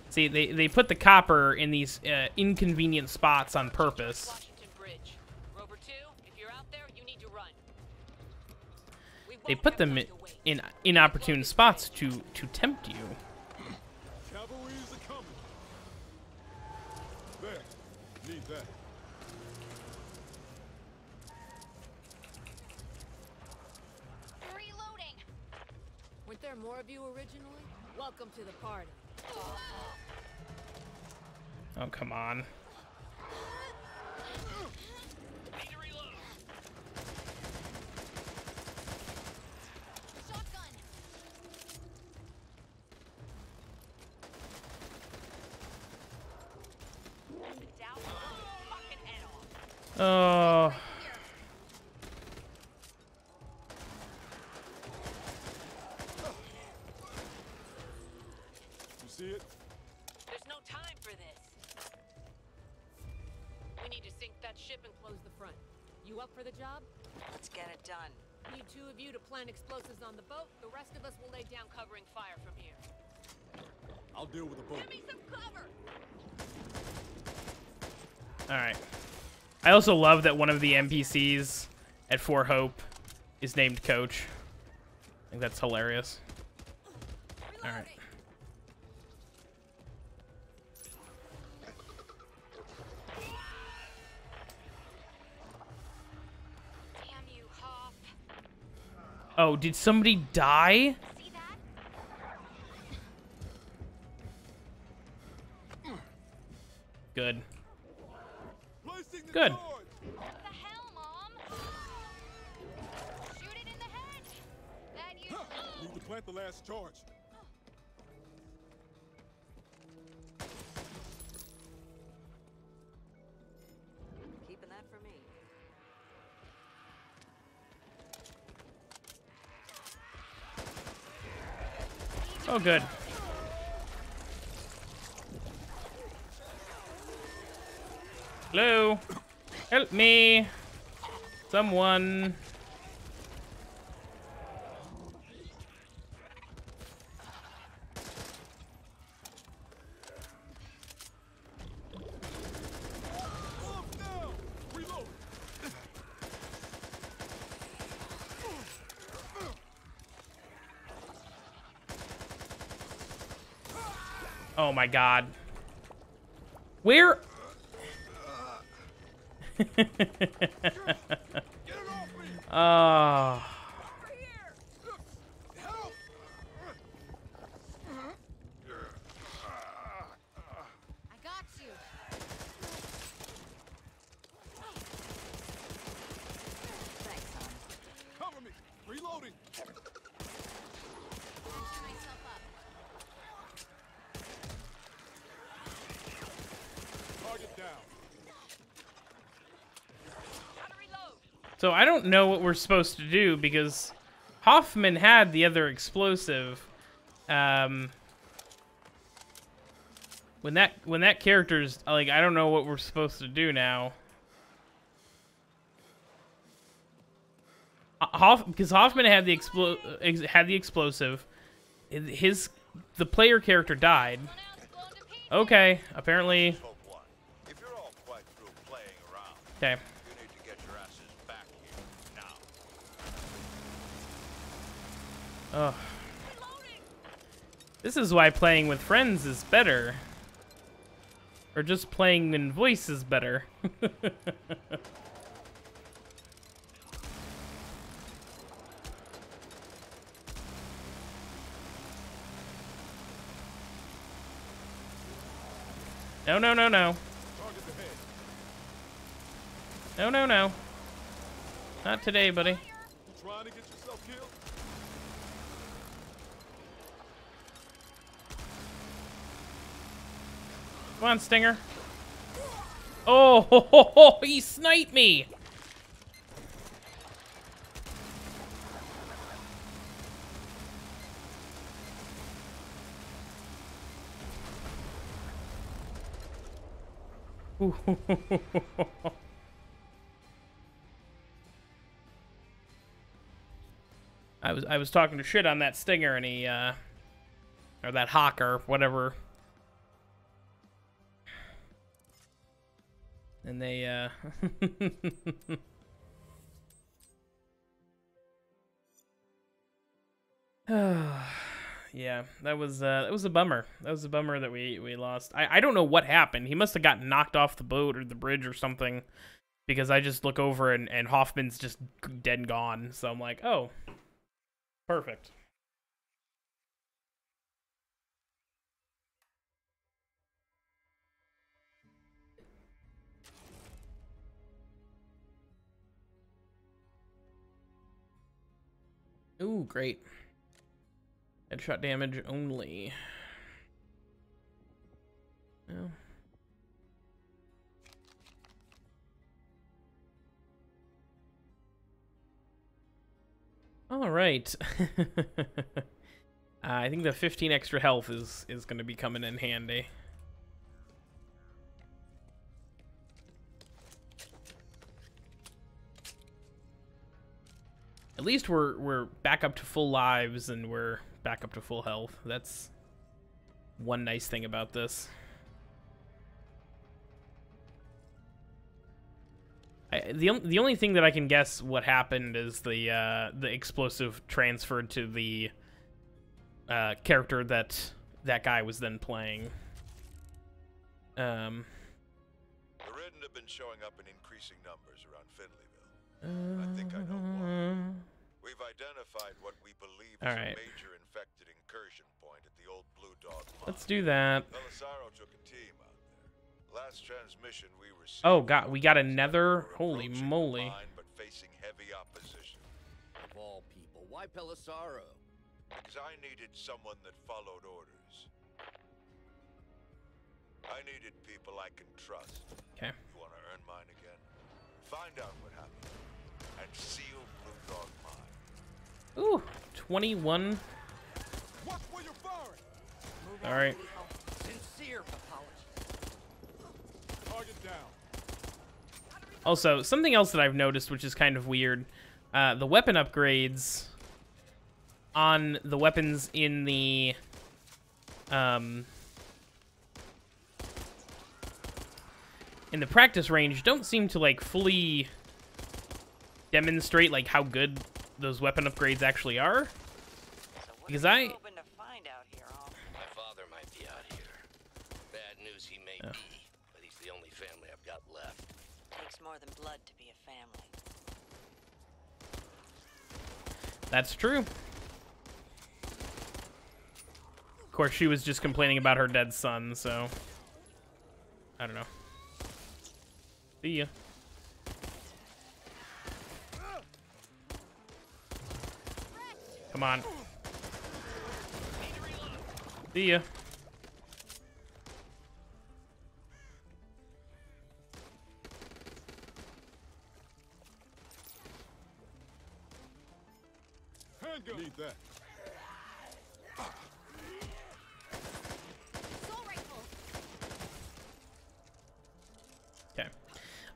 See, they, they put the copper in these uh, inconvenient spots on purpose. Washington Bridge. Rover two, if you're out there, you need to run. They put them in, in inopportune spots to, to tempt you. Cavalry is a coming. There, need that. Weren't there more of you originally? Welcome to the party. Oh, come on. Need to reload. Shotgun. Down fucking head off. Oh. Explosives on the boat. The rest of us will lay down covering fire from here. I'll deal with the boat. Give me some cover. All right. I also love that one of the N P Cs at Fort Hope is named Coach. I think that's hilarious. All right. Oh, did somebody die? See that? Good. Good. What the hell, Mom? Shoot it in the head. That you need to plant the last charge. Keeping that for me. Oh, good. Hello? Help me. Someone. Oh my God. Where? Oh. So I don't know what we're supposed to do, because Hoffman had the other explosive. Um, when that when that character's like, I don't know what we're supposed to do now. Hoff, because Hoffman had the explo ex had the explosive. His the player character died. Okay, apparently. Okay. Oh. This is why playing with friends is better. Or just playing in voice is better. No, no, no, no. No, no, no. Not today, buddy. You trying to get yourself killed? Come on, Stinger. Oh, ho, ho, ho, he sniped me. Ooh, ho, ho, ho, ho, ho. I was I was talking to shit on that Stinger, and he uh or that Hawk or whatever. And they, uh... yeah, that was, uh, that was a bummer. That was a bummer that we, we lost. I, I don't know what happened. He must have gotten knocked off the boat or the bridge or something, because I just look over and, and Hoffman's just dead and gone. So I'm like, oh, perfect. Ooh, great. Headshot damage only. Well. All right. uh, I think the fifteen extra health is, is going to be coming in handy. At least we're we're back up to full lives, and we're back up to full health. That's one nice thing about this. I, the the only thing that I can guess what happened is the uh, the explosive transferred to the uh, character that that guy was then playing. Um. The Redden have been showing up in increasing numbers around Finley. I think I know why. We've identified what we believe is right. A major infected incursion point at the old Blue Dog Mine. Let's do that. Pelasaro took a team out there. Last transmission we received. Oh god, we got another. Holy moly. Mine, but facing heavy opposition. Of all people, why Pelasaro? Because I needed someone that followed orders. I needed people I can trust. Okay. You want to earn mine again? Find out what happened. And seal Blue Dog Mine. Ooh, twenty-one. Watch where you're firing. All right. Sincere apology. Target down. Also, something else that I've noticed, which is kind of weird, uh, the weapon upgrades on the weapons in the um, in the practice range don't seem to like fully demonstrate like how good those weapon upgrades actually are. So what because I hoping to find out here, all... My father might be out here. Bad news he may oh. be, but he's the only family I've got left. Takes more than blood to be a family. That's true. Of course, she was just complaining about her dead son, so I don't know. See ya. Come on. See ya. handgun. Need that. Okay.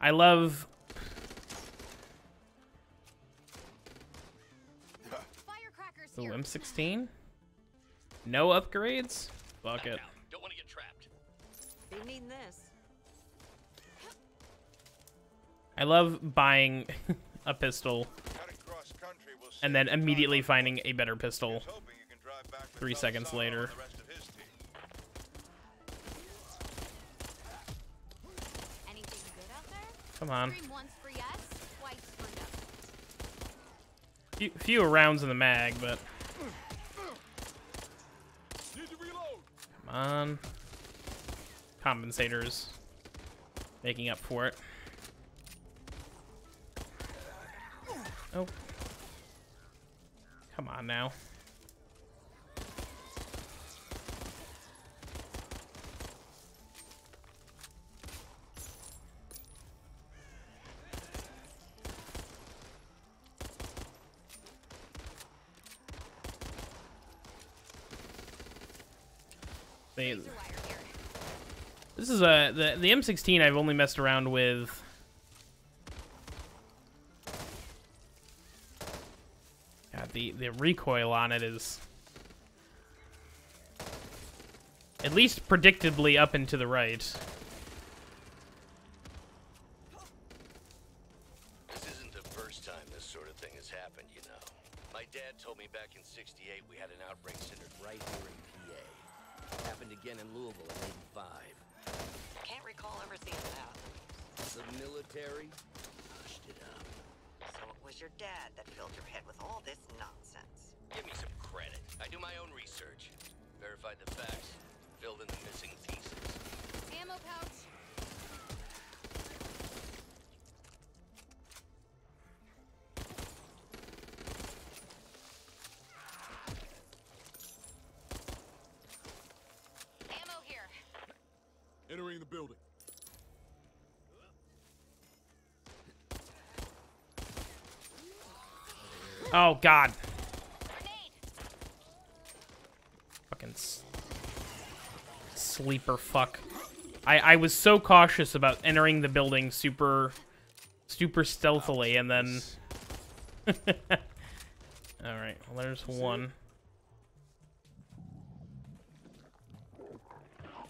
I love. Ooh, M sixteen. No upgrades. Fuck it. Don't want to get trapped. They need this. I love buying a pistol and then immediately finding a better pistol three seconds later. Come on. Few, few rounds in the mag, but come on. Compensators making up for it. Oh. Come on now. They, this is a the the M sixteen I've only messed around with The, the recoil on it is at least predictably up and to the right. This isn't the first time this sort of thing has happened, you know. My dad told me back in sixty-eight we had an outbreak centered right here in P A. Happened again in Louisville in eighty-five. Can't recall ever seeing that. The military pushed it up. Was your dad that filled your head with all this nonsense? Give me some credit. I do my own research. Verified the facts. Filled in the missing pieces. Ammo pouch. Ammo here. Entering the building. Oh, God. Fucking s sleeper fuck. I, I was so cautious about entering the building super, super stealthily, and then... Alright, well, there's one.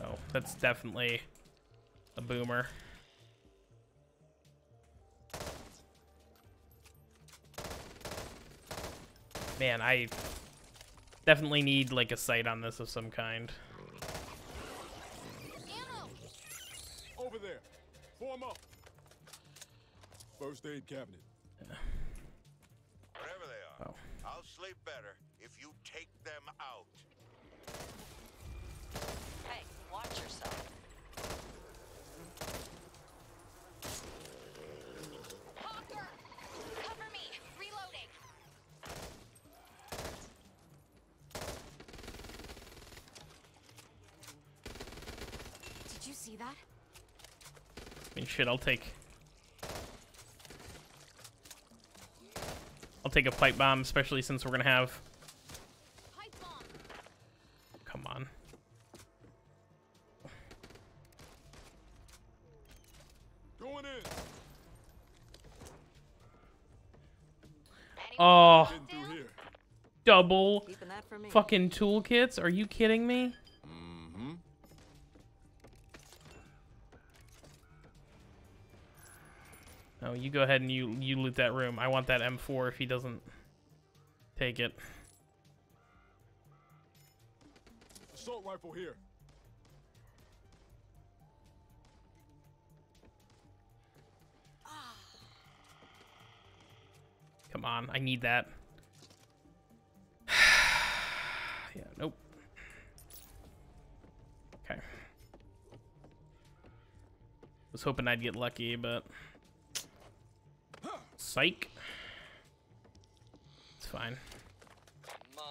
Oh, that's definitely a boomer. Man, I definitely need, like, a sight on this of some kind. Ammo. Over there. Form up. First aid cabinet. Yeah. Whatever they are, oh. I'll sleep better if you take them out. Hey, watch yourself. That? I mean, shit, I'll take... I'll take a pipe bomb, especially since we're gonna have... Pipe bomb. Come on. Going in. Oh. Double fucking toolkits? Are you kidding me? Oh, you go ahead and you, you loot that room. I want that M four if he doesn't take it. Assault rifle here. Come on, I need that. Yeah, nope. Okay. Was hoping I'd get lucky, but... Psych. It's fine. My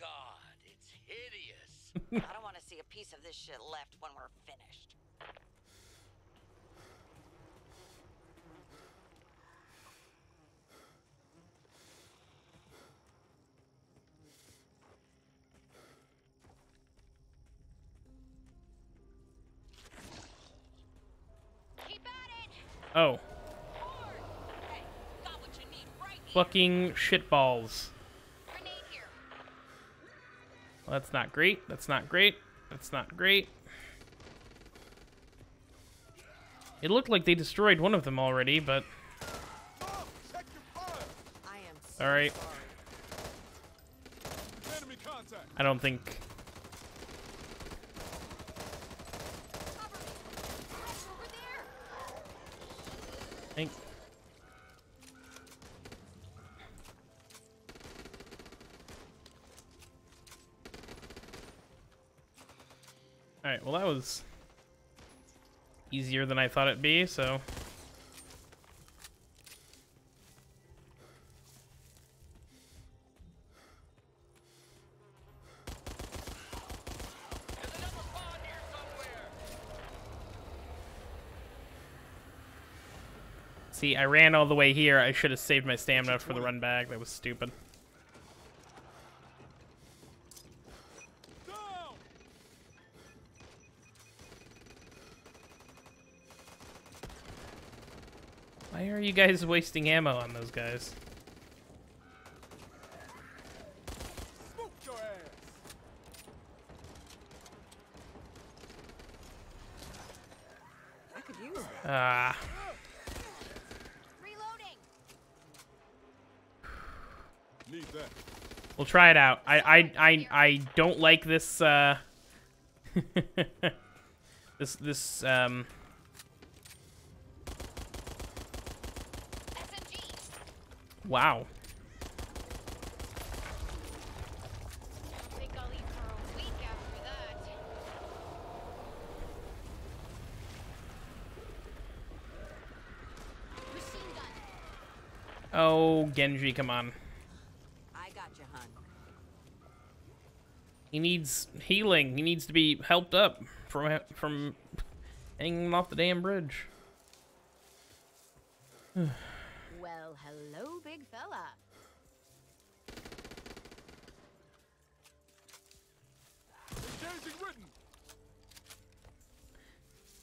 God, it's hideous. I don't want to see a piece of this shit left when we're finished. Oh. Fucking shitballs. Well, that's not great. That's not great. That's not great. It looked like they destroyed one of them already, but... Alright. I don't think... I think... Alright, well that was... easier than I thought it'd be, so... See, I ran all the way here. I should have saved my stamina for the run back. That was stupid. Down. Why are you guys wasting ammo on those guys? Ah. We'll try it out. I I I, I don't like this uh this this um wow. I think I'll eat for a week after that. Machine gun. Oh, Genji, come on. He needs healing. He needs to be helped up from from hanging off the damn bridge. Well, hello, big fella.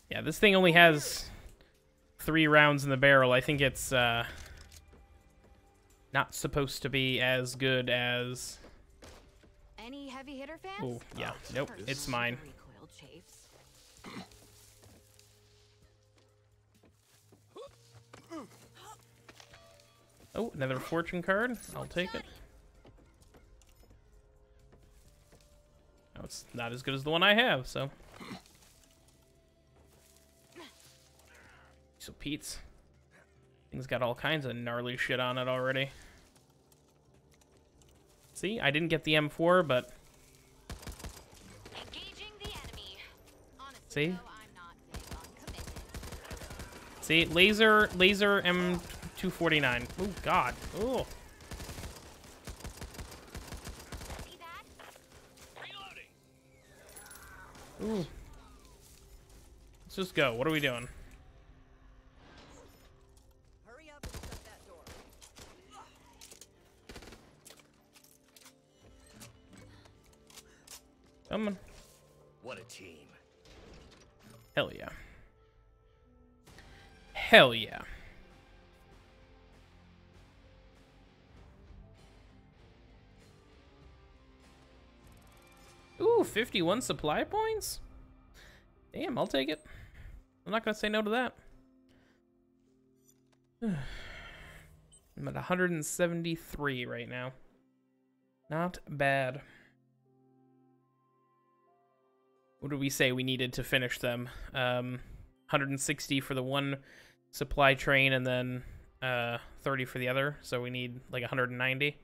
Yeah, this thing only has three rounds in the barrel. I think it's uh, not supposed to be as good as. Any heavy hitter fans? Ooh, yeah. Oh, nope, it's mine. Oh, another fortune card. I'll take it. Oh, it's not as good as the one I have, so. So Pete's thing's got all kinds of gnarly shit on it already. See, I didn't get the M four, but engaging the enemy. Honestly, see, though, I'm not big on commitment. See, laser, laser M two forty-nine. Oh God, oh. See that? Reloading. Ooh. Let's just go. What are we doing? Coming. What a team. Hell yeah. Hell yeah. Ooh, fifty-one supply points? Damn, I'll take it. I'm not going to say no to that. I'm at one hundred seventy-three right now. Not bad. What did we say we needed to finish them? Um, one hundred sixty for the one supply train and then uh, thirty for the other. So we need like one hundred ninety.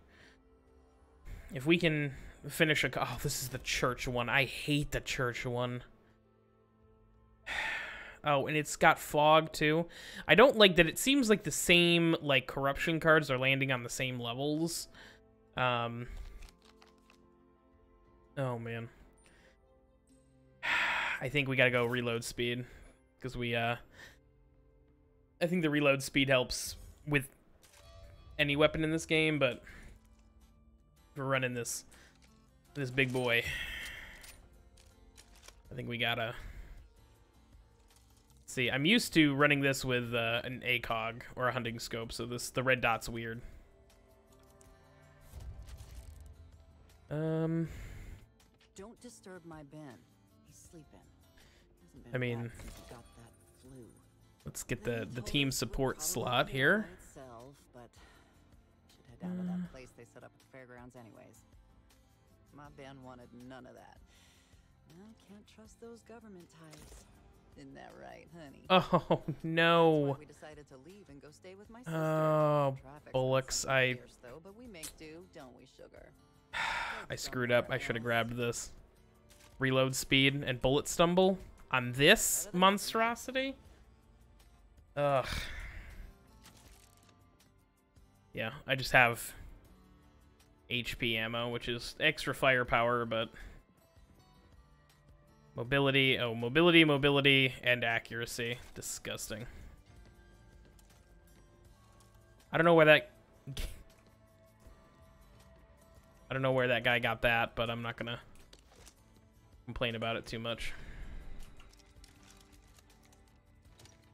If we can finish a... Oh, this is the church one. I hate the church one. Oh, and it's got fog too. I don't like that it seems like the same like corruption cards are landing on the same levels. Um, oh, man. I think we gotta go reload speed, because we, uh, I think the reload speed helps with any weapon in this game, but we're running this, this big boy. I think we gotta, let's see. I'm used to running this with uh, an A C O G or a hunting scope, so this the red dot's weird. Um. Don't disturb my Ben. He's sleeping. Hasn't been I mean, got that flu. Let's get the the team support slot here. Itself, but should head down uh, to that place they set up at the fairgrounds, anyways. My Ben wanted none of that. I can't trust those government types. Isn't that right, honey? Oh no. That's why we decided to leave and go stay with my sister. Oh, bullocks! I. Years, though, but we make do, don't we, sugar? I screwed up. I should have grabbed this. Reload speed and bullet stumble on this monstrosity? Ugh. Yeah, I just have H P ammo, which is extra firepower, but... Mobility, oh, mobility, mobility, and accuracy. Disgusting. I don't know where that... I don't know where that guy got that, but I'm not gonna complain about it too much.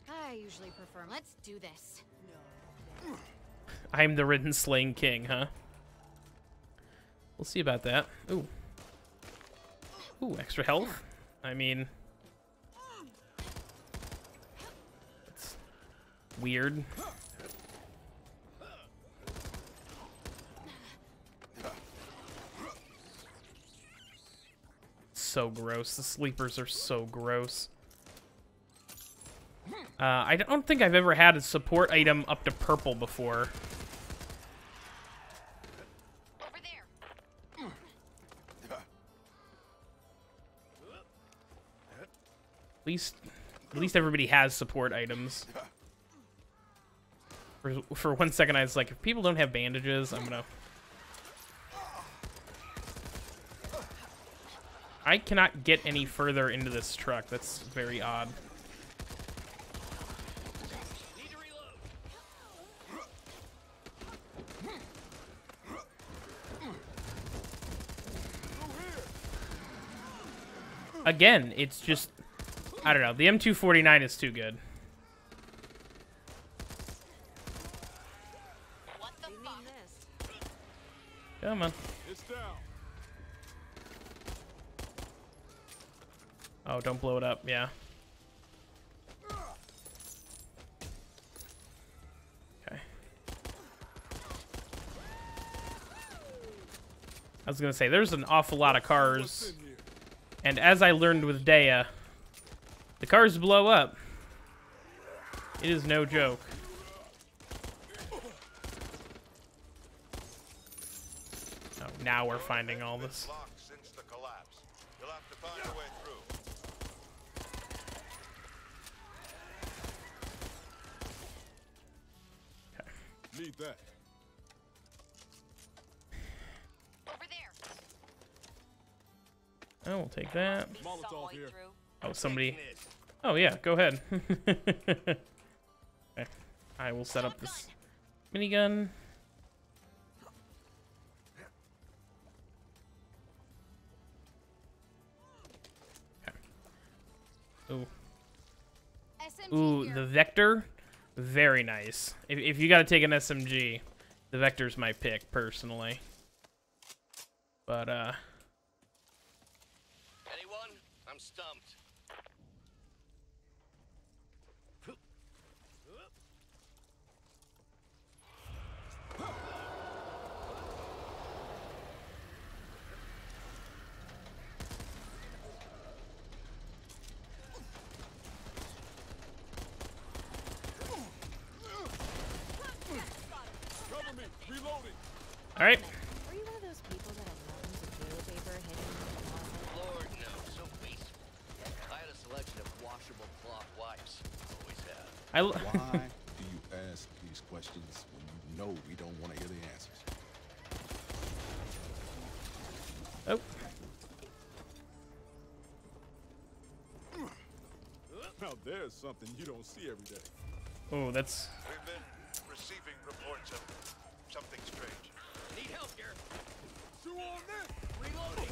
I usually prefer. Let's do this. No. I'm the ridden slaying king, huh? We'll see about that. Ooh. Ooh, extra health. I mean, it's weird. So gross. The sleepers are so gross. Uh, I don't think I've ever had a support item up to purple before. Over there. At least, at least everybody has support items. For, for one second, I was like, if people don't have bandages, I'm gonna... I cannot get any further into this truck. That's very odd. Need to reload. Again, it's just... I don't know. The M two forty-nine is too good. What the fuck? Come on. It's down. Oh, don't blow it up, yeah. Okay. I was gonna say, there's an awful lot of cars. And as I learned with Daya, the cars blow up. It is no joke. Oh, now we're finding all this. You'll have to find a way through. Need that. Over there. I will take that. Molotov here. Oh, somebody. Oh, yeah, go ahead. Okay. I will set up this minigun. Okay. Ooh. Ooh, the Vector. Very nice. If, if you gotta take an S M G, the Vector's my pick, personally. But, uh... Anyone? I'm stumped. All right. Are you one of those people that have mountains of toilet paper hidden in the closet? Lord, no, so wasteful. I had a selection of washable cloth wipes. Always have. I l Why do you ask these questions when you know we don't want to hear the answers? Oh. Now there's something you don't see every day. Oh, that's. We've been receiving reports of something strange. Need help here. Reloading.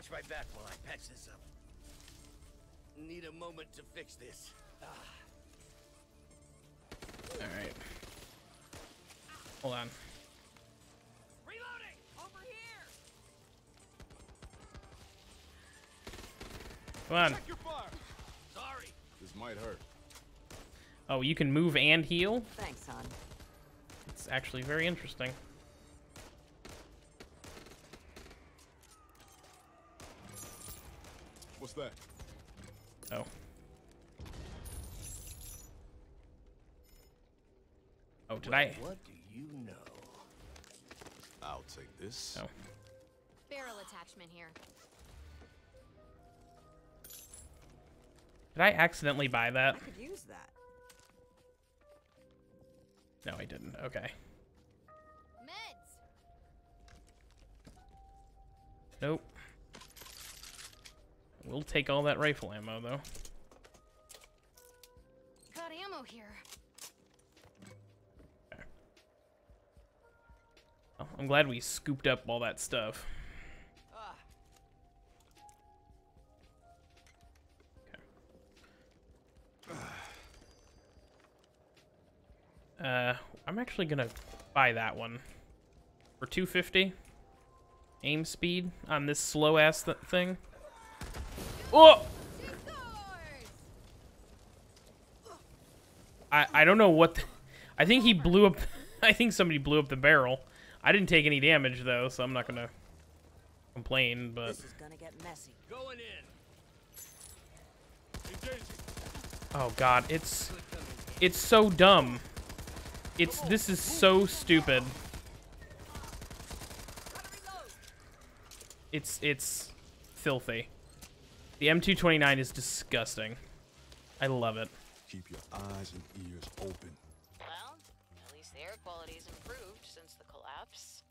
Watch my back while I patch this up. Need a moment to fix this. Ah. All right. Hold on. Reloading! Over here! Come on. Check your fire. Sorry. This might hurt. Oh, you can move and heal? Thanks, hon. It's actually very interesting. What's that? Oh. Oh, did I? What do you know? I'll take this. Oh. Barrel attachment here. Did I accidentally buy that? I could use that. No, I didn't. Okay. Meds. Nope. We'll take all that rifle ammo, though. Got ammo here. Okay. Oh, I'm glad we scooped up all that stuff. Uh. Okay. Uh, I'm actually gonna buy that one for two fifty. Aim speed on this slow ass th thing. Oh! I I don't know what the, I think he blew up. I think somebody blew up the barrel. I didn't take any damage though, so I'm not gonna complain. But this is gonna get messy. Going in. Oh God, it's it's so dumb. It's this is so stupid. It's it's filthy. The M two twenty-nine is disgusting. I love it. Keep your eyes and ears open. Well, at least the air quality's improved since the collapse.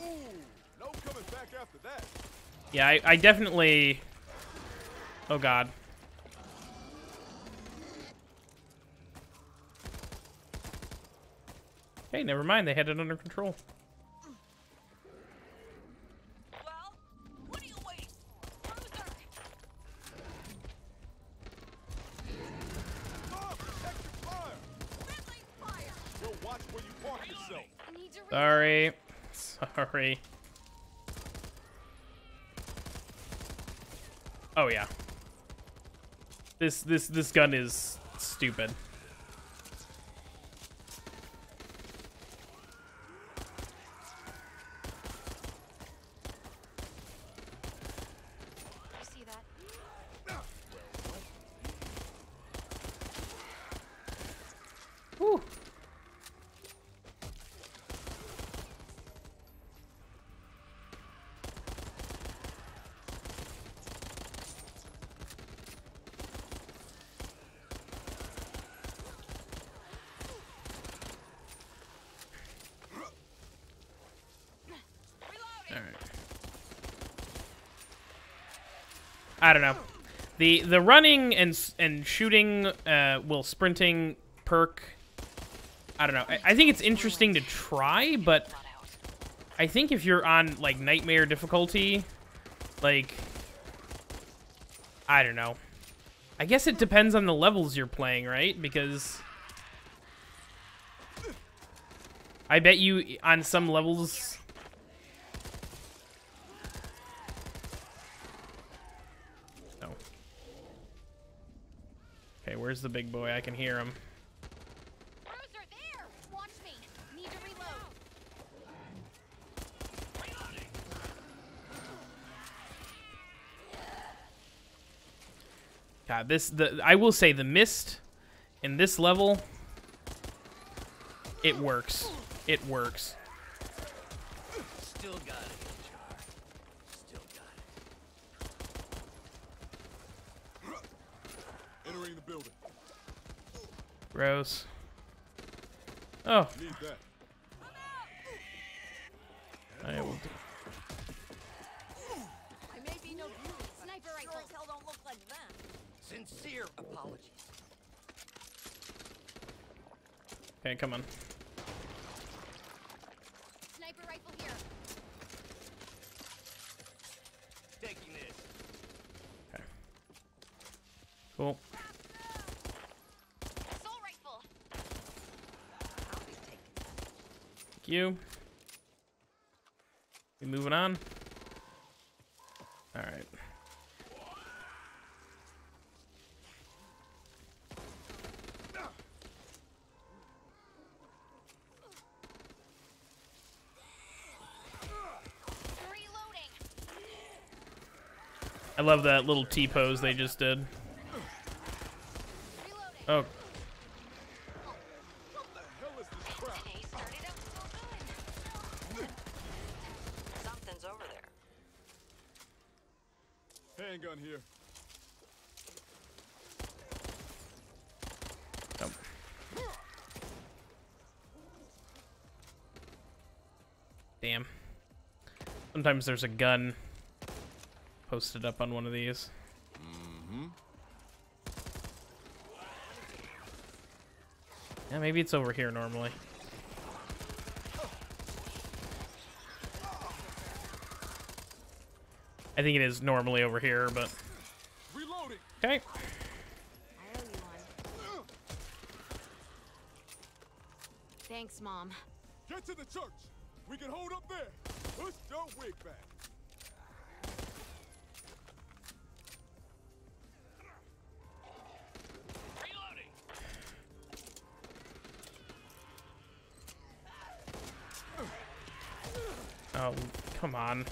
Ooh, no coming back after that. Yeah, I, I definitely. Oh God. Hey, never mind. They had it under control. Sorry. Sorry. Oh yeah. This this this gun is stupid. I don't know. The the running and and shooting, uh, well, sprinting perk, I don't know. I, I think it's interesting to try, but I think if you're on, like, nightmare difficulty, like, I don't know. I guess it depends on the levels you're playing, right? Because I bet you on some levels... Where's the big boy? I can hear him. Cruiser, there! Watch me. Need to reload. Reloading. God, this the I will say the mist in this level, it works. It works. Still got it. Gross. Oh. I will. I may be no sniper rifles. Hell don't look like that. Sincere apologies. Okay, come on. Sniper sniper rifle here. Taking this. Okay. Cool. Soul rifle. I'll be taking that. Thank you. We moving on. All right. I love that little T-pose they just did. Oh. Something's over there. Handgun here. Nope. Damn. Sometimes there's a gun posted up on one of these. Mm-hmm. Yeah, maybe it's over here normally. I think it is normally over here, but okay. Thanks, Mom. Get to the church. We can hold up there. Push your wig back. Oh, come on.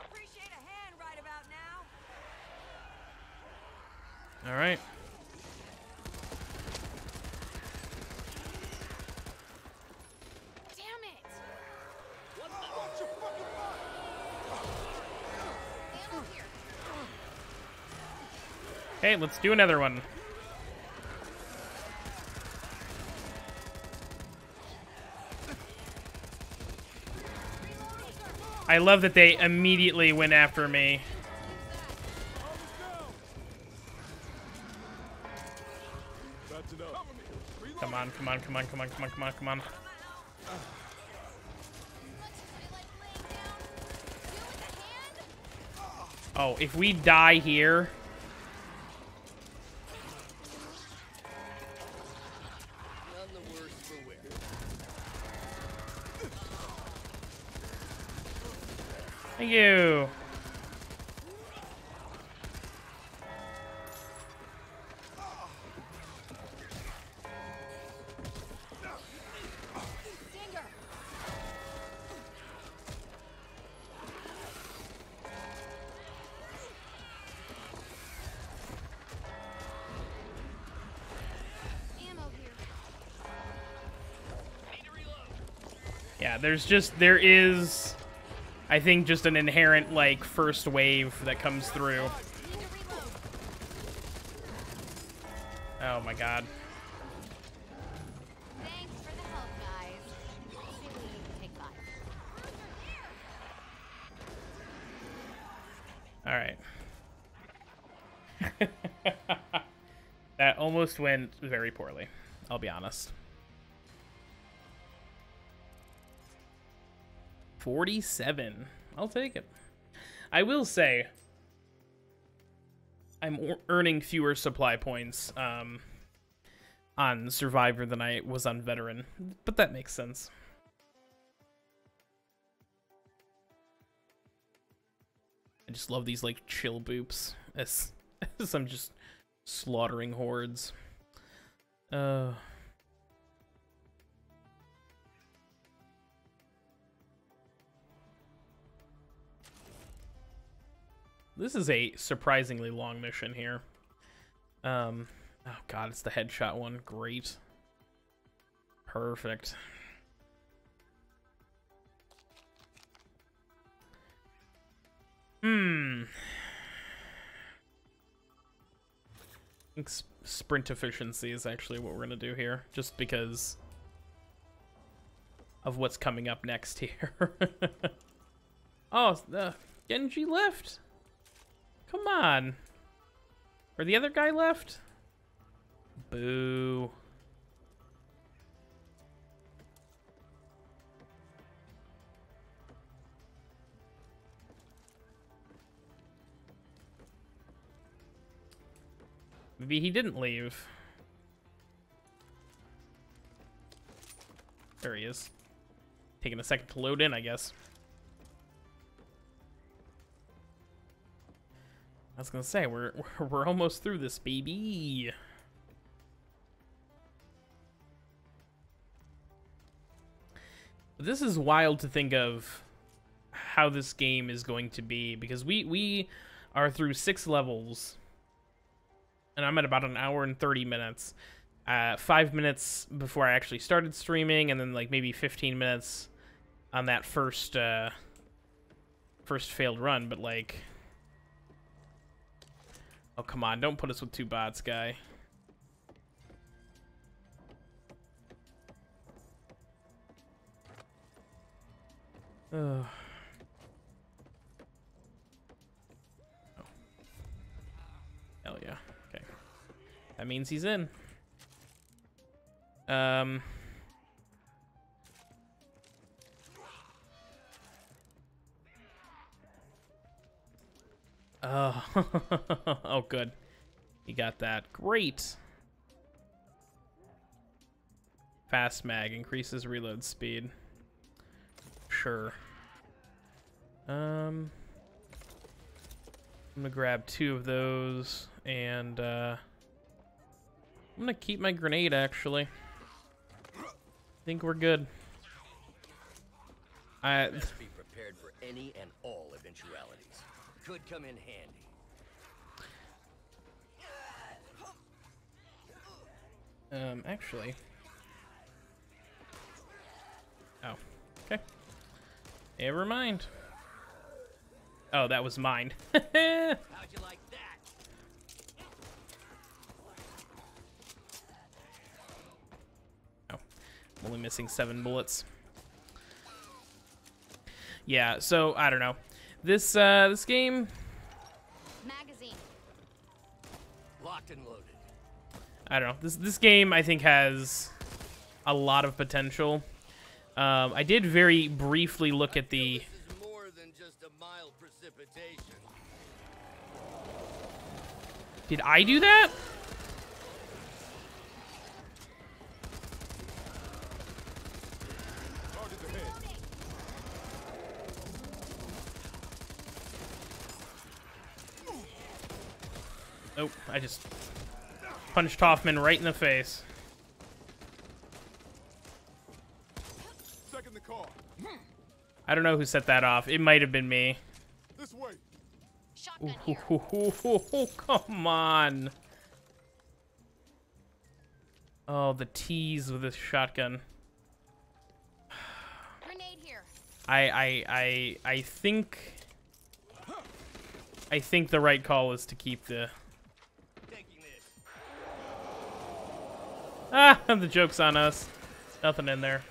Appreciate a hand right about now. All right. Okay, let's do another one. I love that they immediately went after me. Come on, come on, come on, come on, come on, come on, come on. Oh, if we die here... Thank you. Stinger. Ammo here. Yeah, there's just there is I think just an inherent, like, first wave that comes through. Oh my god. Thanks for the help, guys. Take five. All right. That almost went very poorly, I'll be honest. forty-seven. I'll take it. I will say I'm earning fewer supply points um, on Survivor than I was on Veteran, but that makes sense. I just love these, like, chill boops as, as I'm just slaughtering hordes. Uh... This is a surprisingly long mission here. Um, oh god, it's the headshot one. Great. Perfect. Hmm. I think sprint efficiency is actually what we're gonna do here, just because of what's coming up next here. Oh, the... Genji left? Come on. Or the other guy left? Boo. Maybe he didn't leave. There he is. Taking a second to load in, I guess. I was gonna say, we're, we're almost through this, baby. This is wild to think of how this game is going to be, because we, we are through six levels, and I'm at about an hour and thirty minutes. Uh, five minutes before I actually started streaming, and then like maybe fifteen minutes on that first, uh, first failed run, but like... Oh, come on, don't put us with two bots, guy. Ugh. Oh. Hell yeah. Okay. That means he's in. Um... Oh. Oh, good. You got that. Great. Fast mag increases reload speed. Sure. Um, I'm gonna grab two of those, and uh, I'm gonna keep my grenade. Actually, I think we're good. I. Best be prepared for any and all eventualities. Could come in handy. Um, actually. Oh, okay. Never mind. Oh, that was mine. How'd you like that? Oh, I'm only missing seven bullets. Yeah, so I don't know. This uh this game magazine locked and loaded. I don't know. This this game I think has a lot of potential. Um I did very briefly look at the this is more than just a mild precipitation. Did I do that? Oh, I just punched Hoffman right in the face. Second the car. I don't know who set that off. It might have been me. This way. Shotgun here. Ooh, come on. Oh, the tease with this shotgun. Grenade here. I I I I think I think the right call is to keep the Ah, the joke's on us. Nothing in there.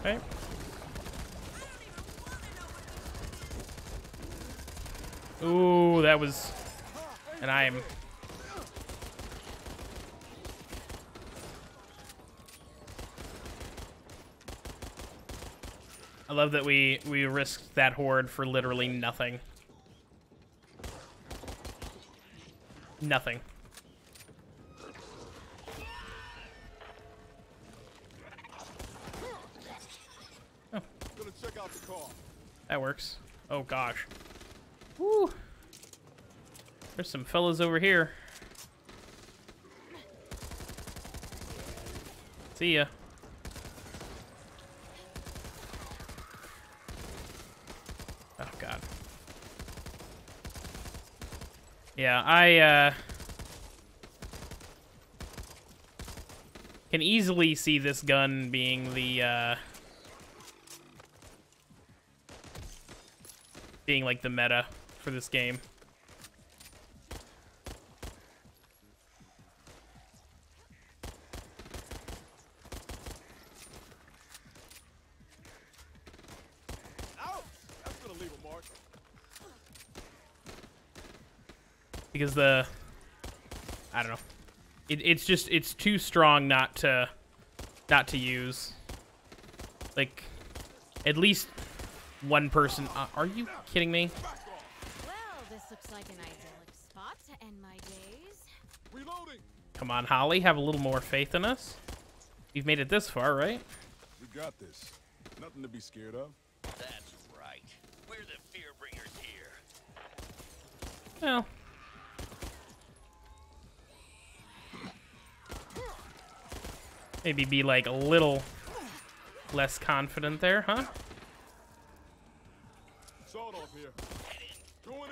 Okay. Ooh, that was... And I'm... I love that we, we risked that horde for literally nothing. Nothing. Oh. That works. Oh, gosh. Woo. There's some fellas over here. See ya. Yeah, I uh, can easily see this gun being the uh, being like the meta for this game. because the, I don't know, it, it's just, it's too strong not to, not to use. Like, at least one person, uh, are you kidding me? Well, this looks like an idyllic spot to end my days. Reloading. Come on, Holly, have a little more faith in us. You've made it this far, right? We got this. Nothing to be scared of. That's right. We're the fear bringers here. Well. Maybe be like a little less confident there, huh? Sawed off here. Going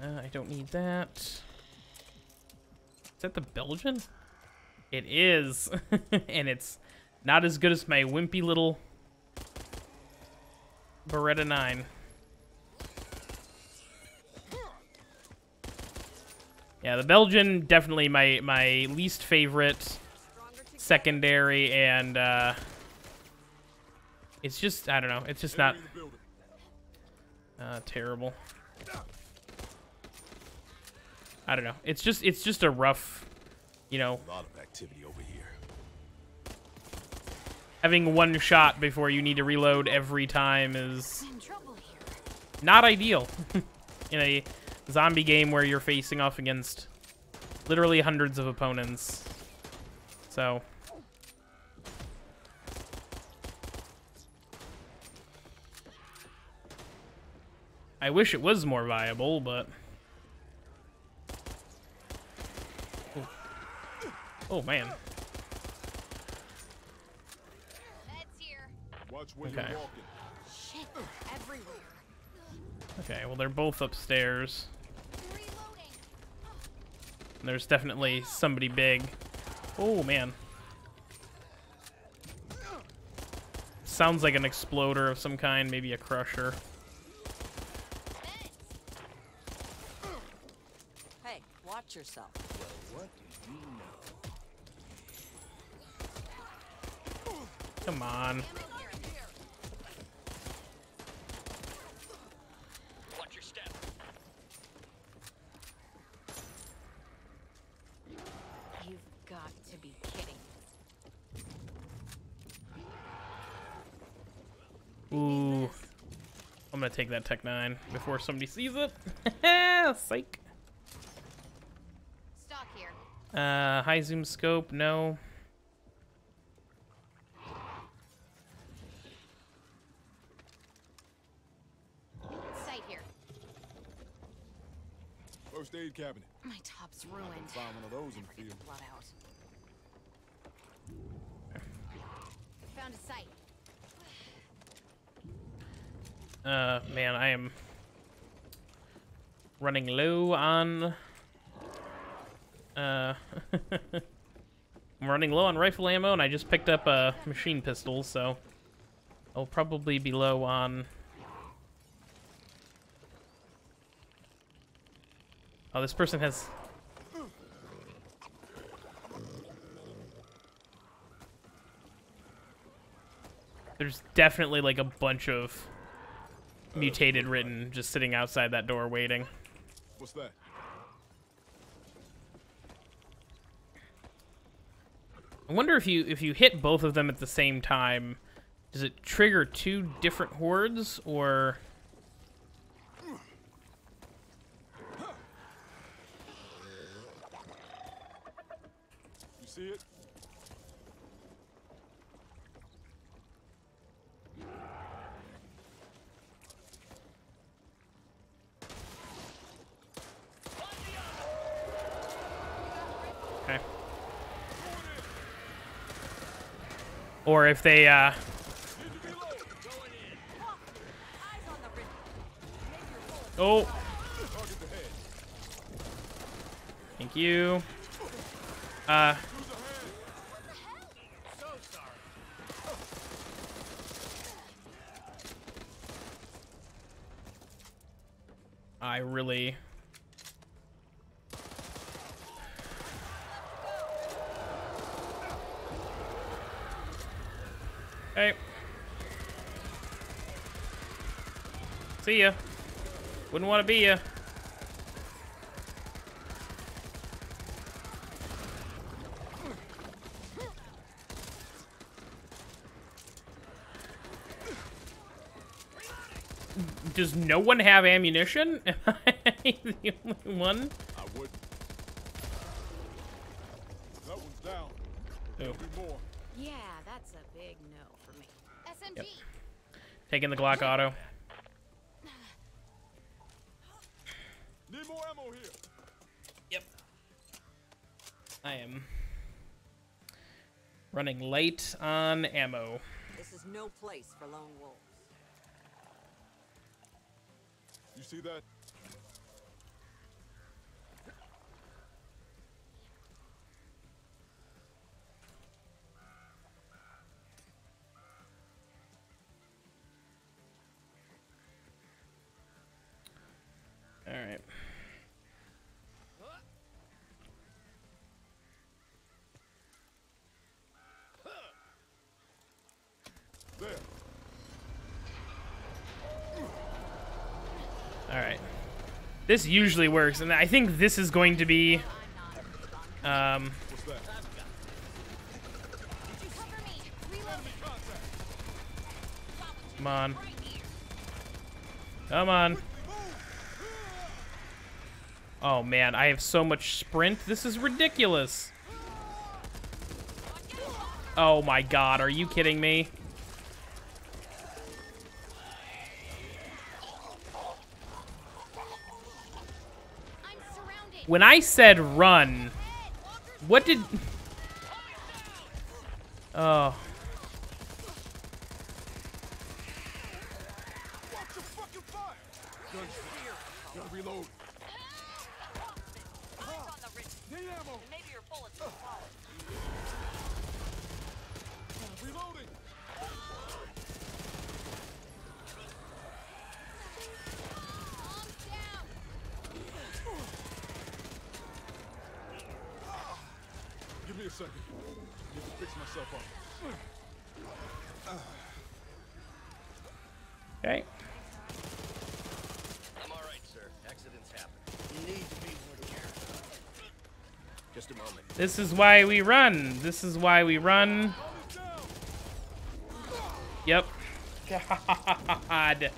in. Uh, I don't need that. Is that the Belgian? It is. And it's not as good as my wimpy little Beretta nine. Yeah, the Belgian, definitely my, my least favorite secondary, and uh, it's just, I don't know, it's just not uh, terrible. I don't know. It's just it's just a rough, you know. A lot of activity over here. Having one shot before you need to reload every time is not ideal in a zombie game where you're facing off against literally hundreds of opponents. So I wish it was more viable, but oh man. Okay. Okay, well they're both upstairs. And there's definitely somebody big. Oh man. Sounds like an exploder of some kind, maybe a crusher. Hey, watch yourself. What do you know? Come on. Watch your step. You've got to be kidding. Ooh. I'm gonna take that Tech Nine before somebody sees it. Psych. Stock here. Uh, high zoom scope, no. Aid cabinet. My top's ruined. I can find one of those in the field. Blood out. Found a site. Uh, man, I am running low on. Uh, I'm running low on rifle ammo, and I just picked up a machine pistol, so I'll probably be low on. Oh, this person has... There's definitely like a bunch of mutated written just sitting outside that door waiting. What's that? I wonder if you if you hit both of them at the same time, does it trigger two different hordes or... See it? Okay. Or if they uh oh, thank you. Uh I really... Hey. See ya. Wouldn't want to be ya. Does no one have ammunition? Am I the only one? I would. That one's down. There'll be more. Yeah, that's a big no for me. S M G. Yep. Taking the Glock auto. Need more ammo here. Yep. I am running late on ammo. This is no place for lone wolves. You see that? All right. There. All right, this usually works, and I think this is going to be, um, come on, come on. Oh man, I have so much sprint. This is ridiculous. Oh my God, are you kidding me? When I said run, what did... Oh. This is why we run. This is why we run. Yep. God.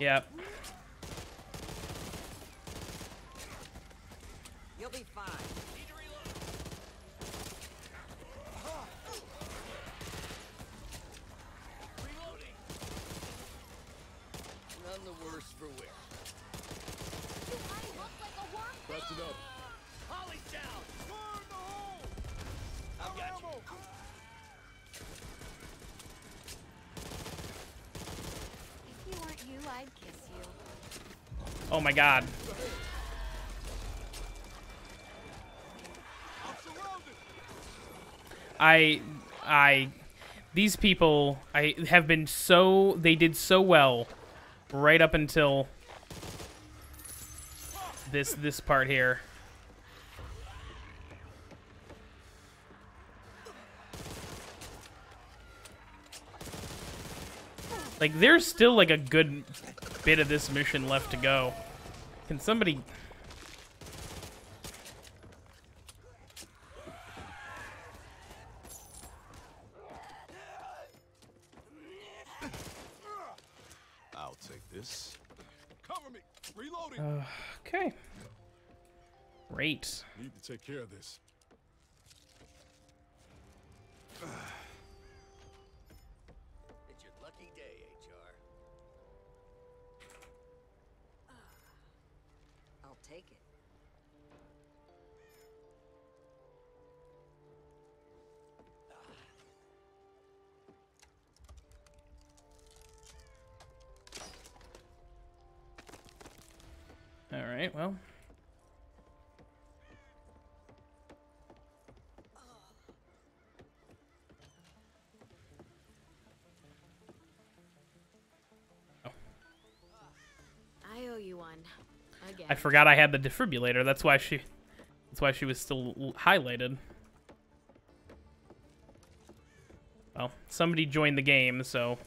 Yep. You'll be fine. Oh my God. I, I, these people, I have been so, they did so well right up until this, this part here. Like, there's still like a good bit of this mission left to go. Can somebody... I'll take this. Cover me. Reloading. Uh, okay. Great. Need to take care of this. It's your lucky day, H R. I'll take it. All right, well. Oh. I owe you one. I, I forgot I had the defibrillator. That's why she That's why she was still highlighted. Well, somebody joined the game, so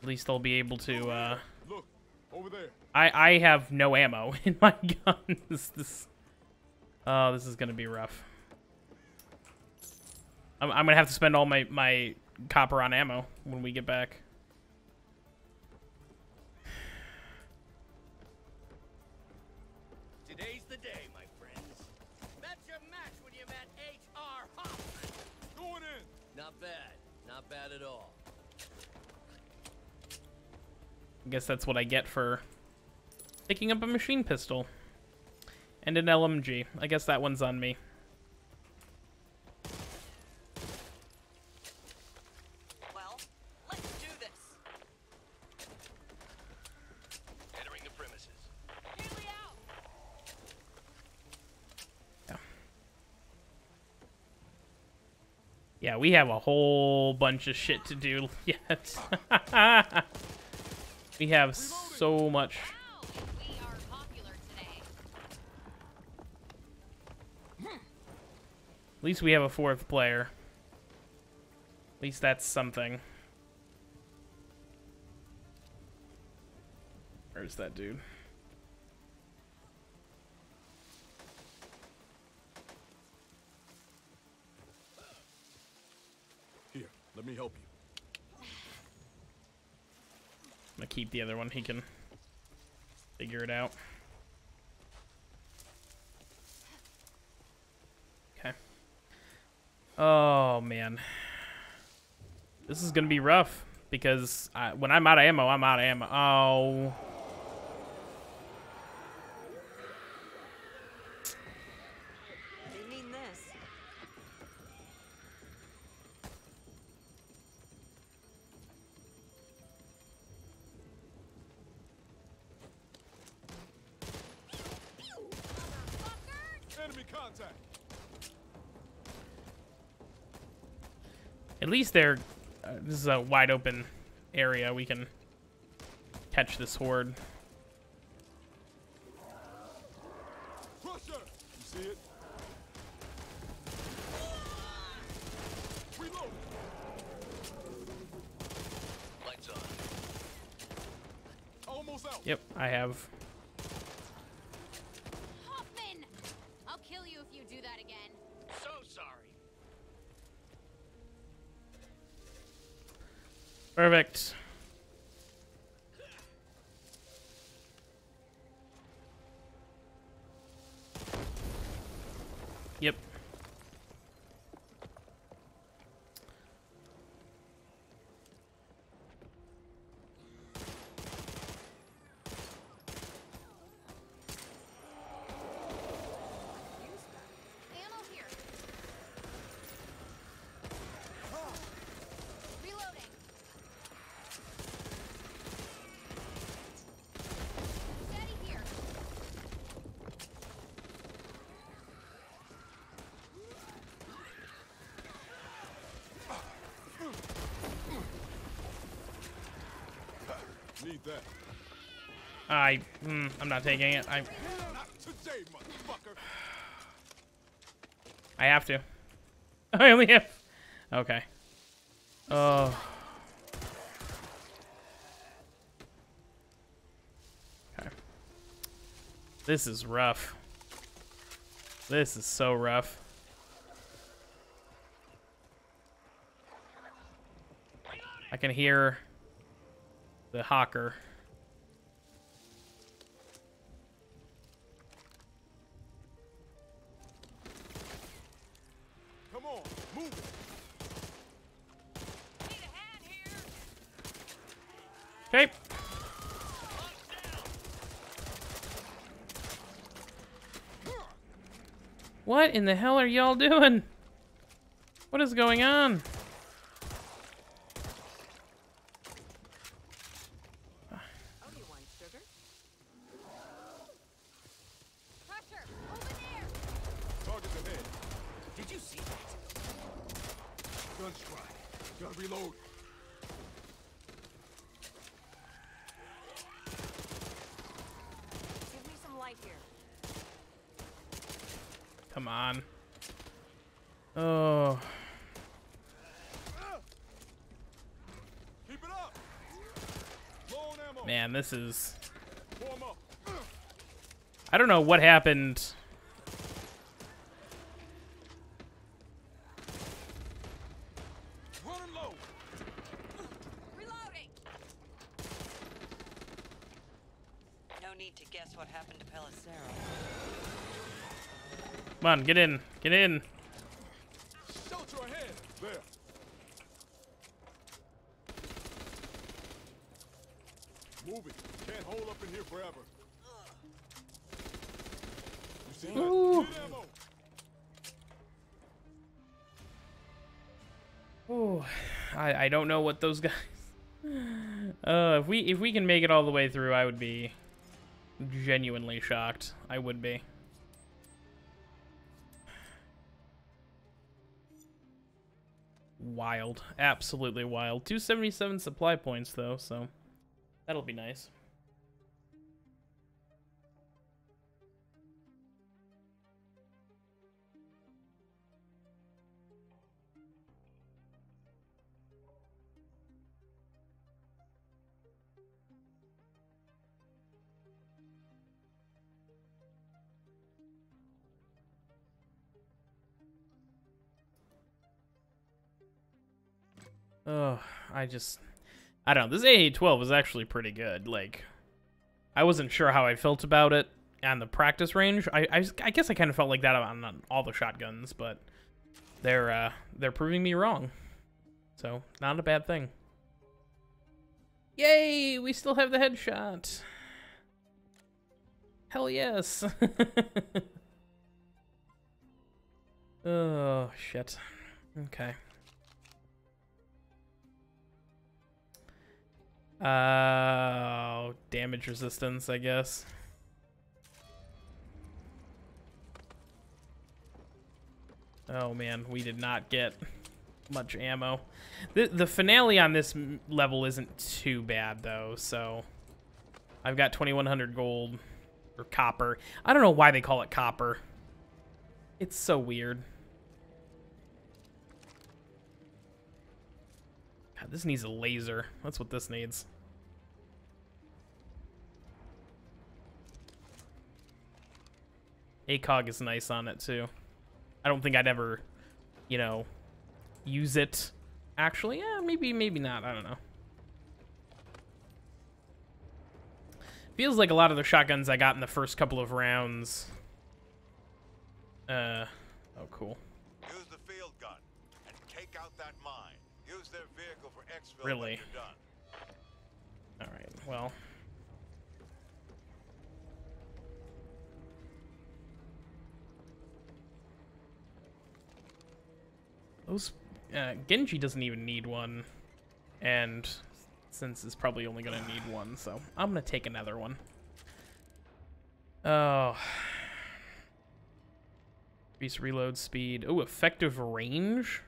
at least I'll be able to, uh... Look, over there. I, I have no ammo in my gun. this, this, oh, this is gonna be rough. I'm, I'm gonna have to spend all my, my copper on ammo when we get back. Today's the day, my friends. That's your match when you met H R Hoffman. Going in. Not bad. Not bad at all. I guess that's what I get for picking up a machine pistol and an L M G. I guess that one's on me. Well, let's do this. Entering the premises. Here we out. Yeah. Yeah, we have a whole bunch of shit to do yet. We have so much. Wow, we are popular today. At least we have a fourth player. At least that's something. Where's that dude? Here, let me help you. I'm gonna keep the other one. He can figure it out. Okay. Oh, man. This is gonna be rough because I, when I'm out of ammo, I'm out of ammo. Oh. They mean this. At least they're, uh, this is a wide open area. We can catch this horde. Crusher! You see it? Reload. Lights on. Almost out. Yep, I have. Perfect. Yep. Need that. I, mm, I'm not taking it. I, not today, motherfucker. I have to. I only have. Okay. Oh. Okay. This is rough. This is so rough. I can hear the Hawker. Come on, move it. Need a hand here. Okay. What in the hell are y'all doing? What is going on? Come on. Oh. Keep it up. Low on ammo. Man, this is... I don't know what happened. Come on, get in, get in. Shelter ahead. There. Move it. Can't hold up in here forever. You see that? Good ammo. Oh, I I don't know what those guys. Uh, if we if we can make it all the way through, I would be genuinely shocked. I would be. Wild, absolutely wild. two seventy-seven supply points though, so that'll be nice. Oh, I just, I don't know. This A A twelve was actually pretty good. Like, I wasn't sure how I felt about it on the practice range. I, I, I guess I kind of felt like that on, on all the shotguns, but they're, uh, they're proving me wrong. So, not a bad thing. Yay, we still have the headshot. Hell yes. Oh, shit. Okay. Uh, damage resistance, I guess. Oh man, we did not get much ammo. The, the finale on this level isn't too bad though, so... I've got twenty-one hundred gold, or copper. I don't know why they call it copper. It's so weird. God, this needs a laser. That's what this needs. A C O G is nice on it, too. I don't think I'd ever, you know, use it. Actually, yeah, maybe, maybe not. I don't know. Feels like a lot of the shotguns I got in the first couple of rounds. Uh, oh, cool. Use the field gun and take out that mine. Use their vehicle for exfil. Really? All right, well... Those, uh, Genji doesn't even need one, and Sense is probably only gonna need one, so I'm gonna take another one. Oh, increase reload speed. Oh, effective range.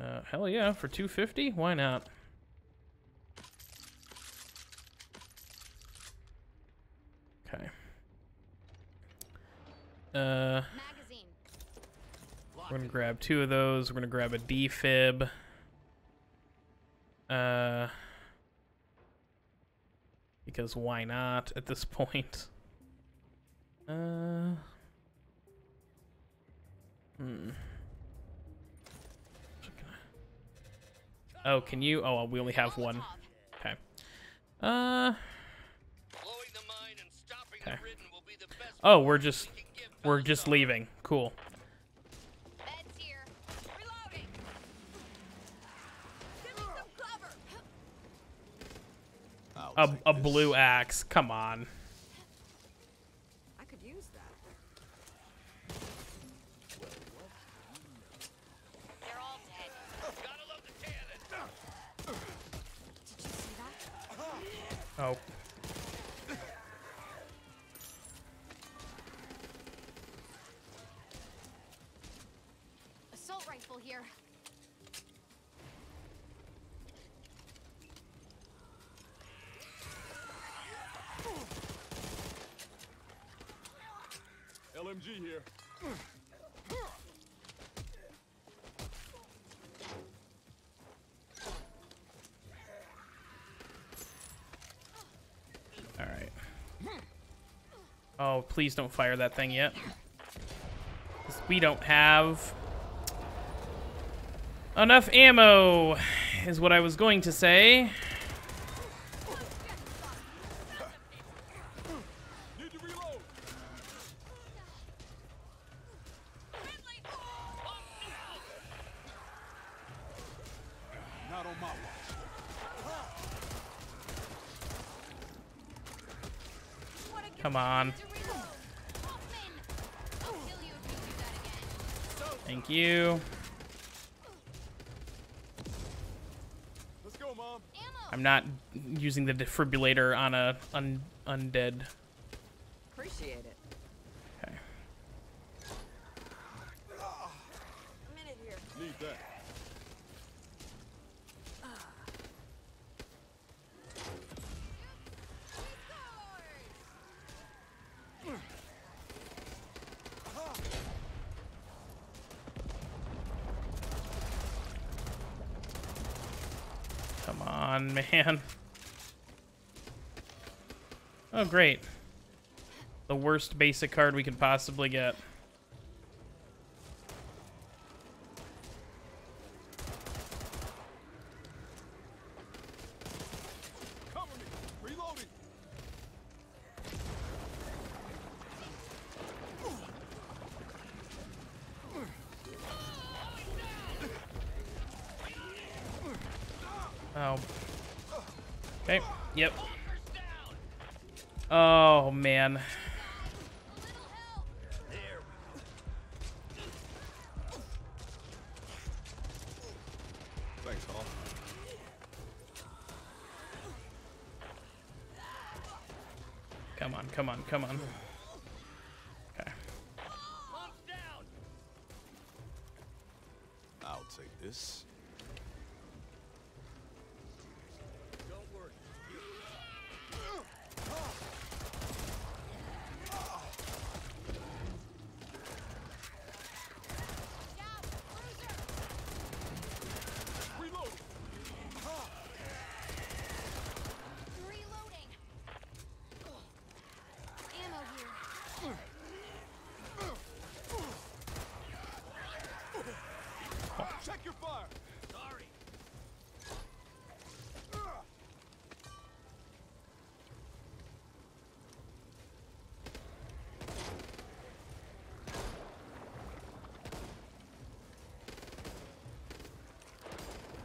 Uh, hell yeah, for two fifty, why not? Okay. Uh. We're gonna grab two of those. We're gonna grab a defib. Uh, because why not at this point? Uh, hmm. Oh, can you? Oh, we only have one. Okay. Uh. Okay. Oh, we're just we're just leaving. Cool. A, a blue axe, come on. I could use that. They're all dead. Gotta love the cannon. Did you see that? Oh. Assault rifle here. L M G here. All right. Oh, please don't fire that thing yet. We don't have enough ammo, is what I was going to say. Come on. Thank you. Let's go, Mom. I'm not using the defibrillator on a un undead. Appreciate it. Okay. A minute here. Need that. Man. Oh, great. The worst basic card we could possibly get. Yep. Oh, man. Thanks, Hawk. Come on, come on, come on. Okay. I'll take this.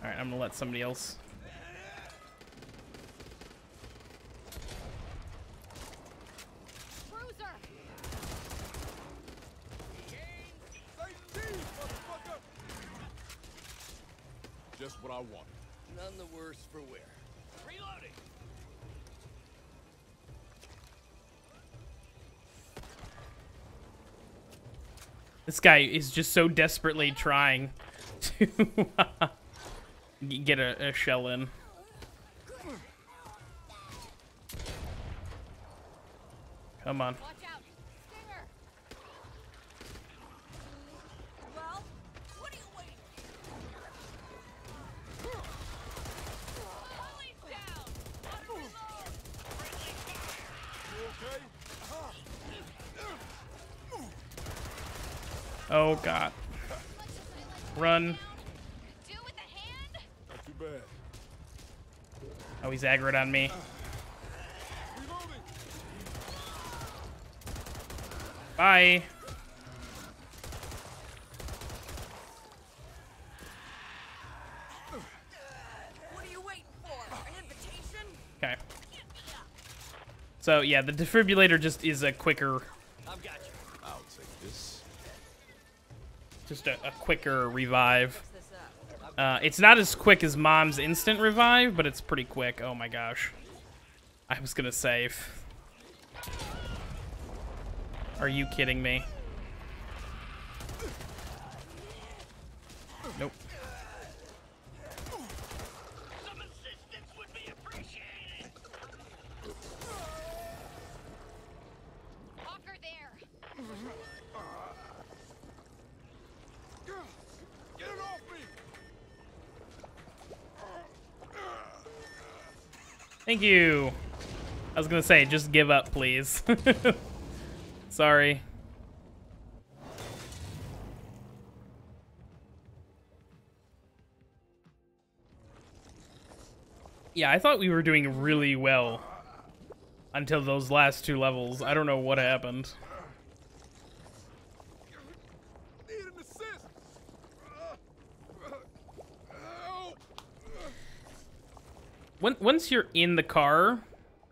Alright, I'm gonna let somebody else. Just what I wanted. None the worse for wear. Reloading. This guy is just so desperately trying to get a, a shell in. Come on. Watch out, Stinger. Well, what are you waiting? Holly's down. Water reload. Friendly fire. You okay? Oh God. Run. Oh, he's aggroed on me. Bye. What are you waiting for? An invitation? Okay. So yeah, the defibrillator just is a quicker. I've got you. I'll take this. Just a, a quicker revive. Uh, it's not as quick as Mom's instant revive, but it's pretty quick. Oh my gosh. I was gonna save. Are you kidding me? Nope. Some assistance would be appreciated. Walker there. Thank you. I was gonna say, just give up, please. Sorry. Yeah, I thought we were doing really well until those last two levels. I don't know what happened. When, once you're in the car,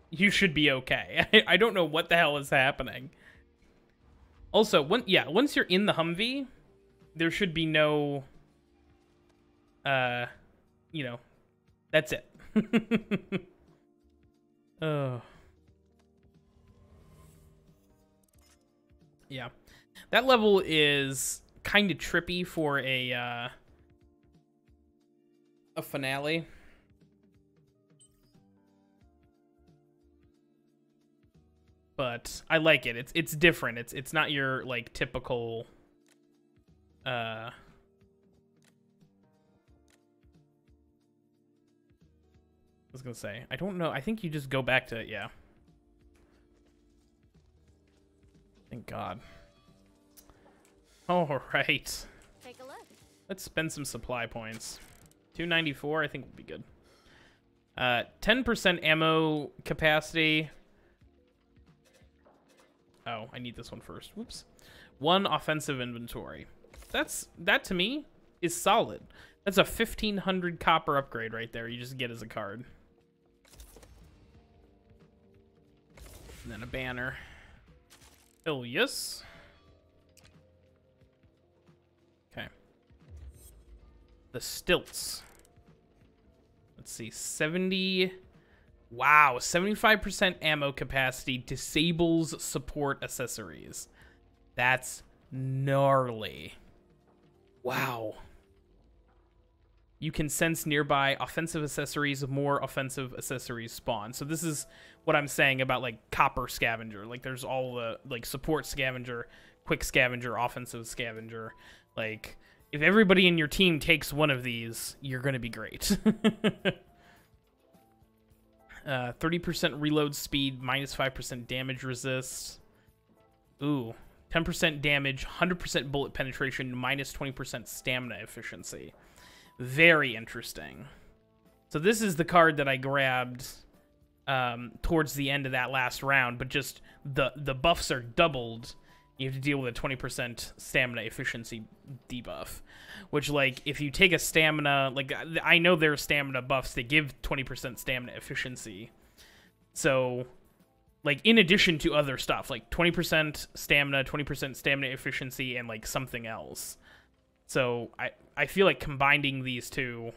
you should be okay. I, I don't know what the hell is happening. Also, when, yeah, once you're in the Humvee, there should be no, uh, you know, that's it. Oh. Yeah. That level is kind of trippy for a uh a finale. But I like it. It's it's different. It's it's not your like typical uh I was gonna say, I don't know. I think you just go back to it, yeah. Thank God. All right. Take a look. Let's spend some supply points. two ninety-four, I think would be good. Uh, ten percent ammo capacity. Oh, I need this one first. Whoops. One offensive inventory. That's that to me is solid. That's a fifteen hundred copper upgrade right there. You just get as a card. And then a banner. Oh, yes. Okay. The stilts. Let's see. seventy. Wow. seventy-five percent ammo capacity disables support accessories. That's gnarly. Wow. You can sense nearby offensive accessories, more offensive accessories spawn. So this is what I'm saying about like copper scavenger. Like there's all the like support scavenger, quick scavenger, offensive scavenger. Like if everybody in your team takes one of these, you're going to be great. uh, thirty percent reload speed, minus five percent damage resist. Ooh, ten percent damage, one hundred percent bullet penetration, minus twenty percent stamina efficiency. Very interesting. So this is the card that I grabbed um, towards the end of that last round, but just the, the buffs are doubled. You have to deal with a twenty percent stamina efficiency debuff, which, like, if you take a stamina... Like, I know there are stamina buffs that give twenty percent stamina efficiency. So, like, in addition to other stuff, like twenty percent stamina, twenty percent stamina efficiency, and, like, something else. So, I... I feel like combining these two...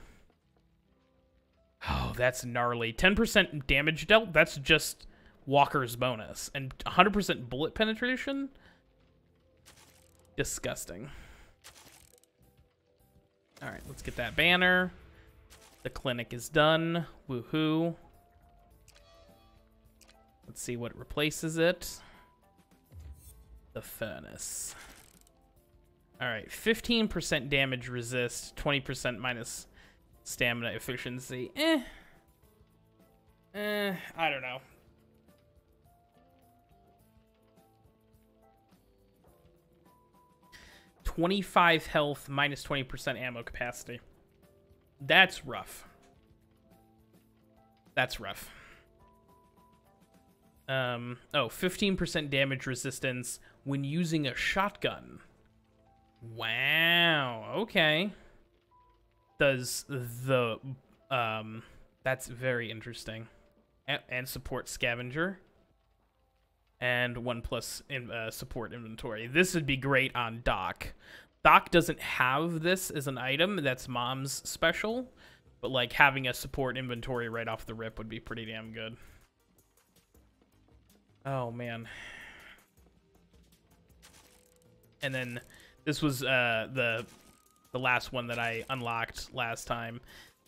Oh, that's gnarly. ten percent damage dealt? That's just Walker's bonus. And one hundred percent bullet penetration? Disgusting. Alright, let's get that banner. The clinic is done. Woohoo. Let's see what replaces it. The furnace. Alright, fifteen percent damage resist, twenty percent minus stamina efficiency. Eh. Eh, I don't know. twenty-five health, minus twenty percent ammo capacity. That's rough. That's rough. Um, oh, fifteen percent damage resistance when using a shotgun. Wow, okay. Does the, um, that's very interesting. And, and support scavenger. And one plus in, uh, support inventory. This would be great on Doc. Doc doesn't have this as an item. That's Mom's special. But, like, having a support inventory right off the rip would be pretty damn good. Oh, man. And then... This was uh, the the last one that I unlocked last time.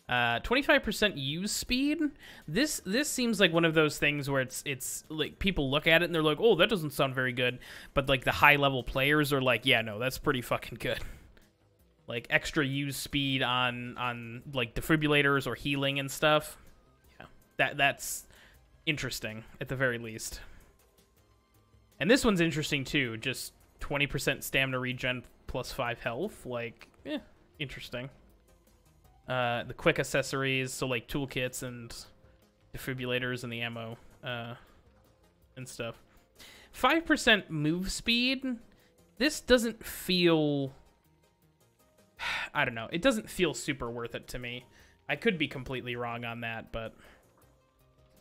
Uh, twenty-five percent use speed. This this seems like one of those things where it's it's like people look at it and they're like, oh, that doesn't sound very good. But like the high level players are like, yeah, no, that's pretty fucking good. Like extra use speed on on like defibrillators or healing and stuff. Yeah, that that's interesting at the very least. And this one's interesting too, just twenty percent stamina regen plus five health, like, eh, interesting. Uh, the quick accessories, so like toolkits and defibrillators and the ammo uh, and stuff. five percent move speed. This doesn't feel... I don't know. It doesn't feel super worth it to me. I could be completely wrong on that, but...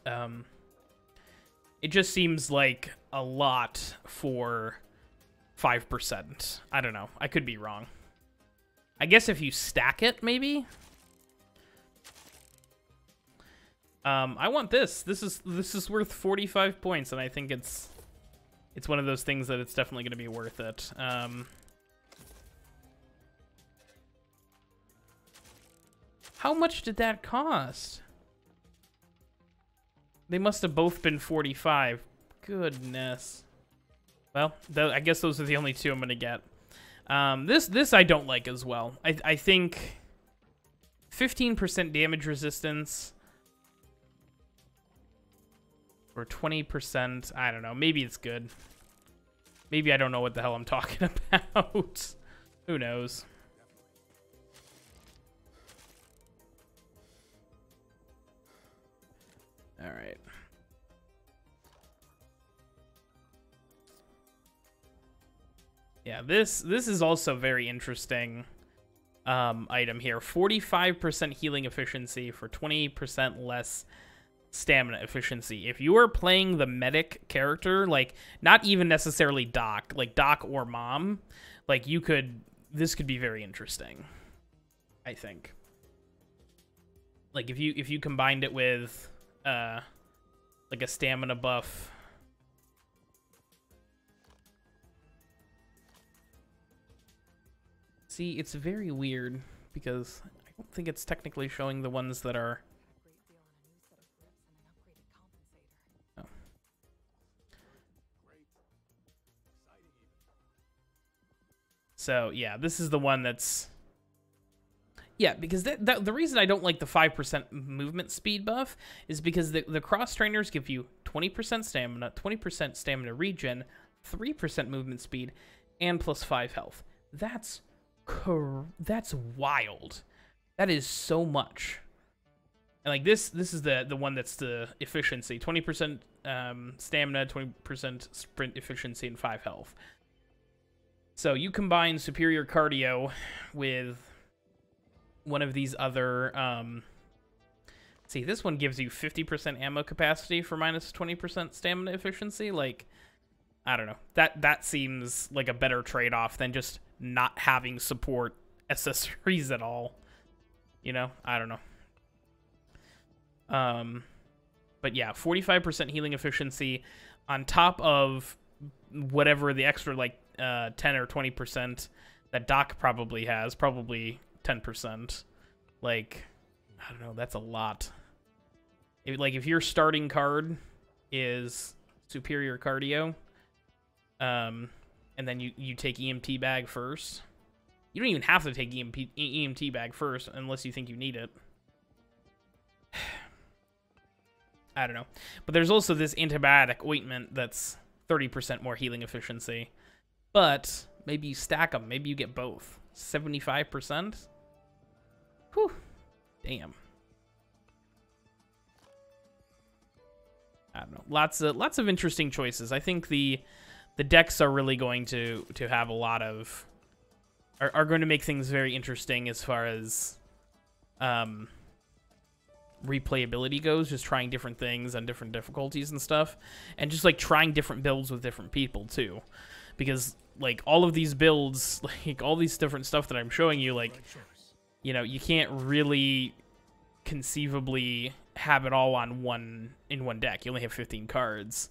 Um, it just seems like a lot for five percent. I don't know. I could be wrong. I guess if you stack it, maybe? Um, I want this. This is this is worth forty-five points, and I think it's... It's one of those things that it's definitely going to be worth it. Um, how much did that cost? They must have both been forty-five. Goodness. Well, th I guess those are the only two I'm going to get. Um, this this I don't like as well. I, I think fifteen percent damage resistance... Or twenty percent, I don't know. Maybe it's good. Maybe I don't know what the hell I'm talking about. Who knows? All right. Yeah, this this is also very interesting um, item here. forty-five percent healing efficiency for twenty percent less stamina efficiency. If you are playing the medic character, like not even necessarily Doc, like Doc or Mom, like you could, this could be very interesting, I think. Like if you if you combined it with uh like a stamina buff. See, it's very weird because I don't think it's technically showing the ones that are... So, yeah, this is the one that's... Yeah, because that, that, the reason I don't like the five percent movement speed buff is because the, the cross-trainers give you twenty percent stamina, twenty percent stamina regen, three percent movement speed, and plus five health. That's, cor that's wild. That is so much. And, like, this this is the, the one that's the efficiency. twenty percent um, stamina, twenty percent sprint efficiency, and five health. So you combine superior cardio with one of these other, um, see, this one gives you fifty percent ammo capacity for minus twenty percent stamina efficiency. Like, I don't know. That, that seems like a better trade-off than just not having support accessories at all. You know? I don't know. Um, but yeah, forty-five percent healing efficiency on top of whatever the extra, like, Uh, ten or twenty percent that Doc probably has, probably ten percent. Like, I don't know, that's a lot. It, like, if your starting card is superior cardio, um, and then you, you take E M T bag first. You don't even have to take E M P, E M T bag first unless you think you need it. I don't know. But there's also this antibiotic ointment that's thirty percent more healing efficiency. But maybe you stack them. Maybe you get both. seventy-five percent? Whew. Damn. I don't know. Lots of lots of interesting choices. I think the the decks are really going to, to have a lot of... Are, are going to make things very interesting as far as um, replayability goes. Just trying different things on different difficulties and stuff. And just like trying different builds with different people too. Because, like, all of these builds, like, all these different stuff that I'm showing you, like, you know, you can't really conceivably have it all on one, in one deck. You only have fifteen cards.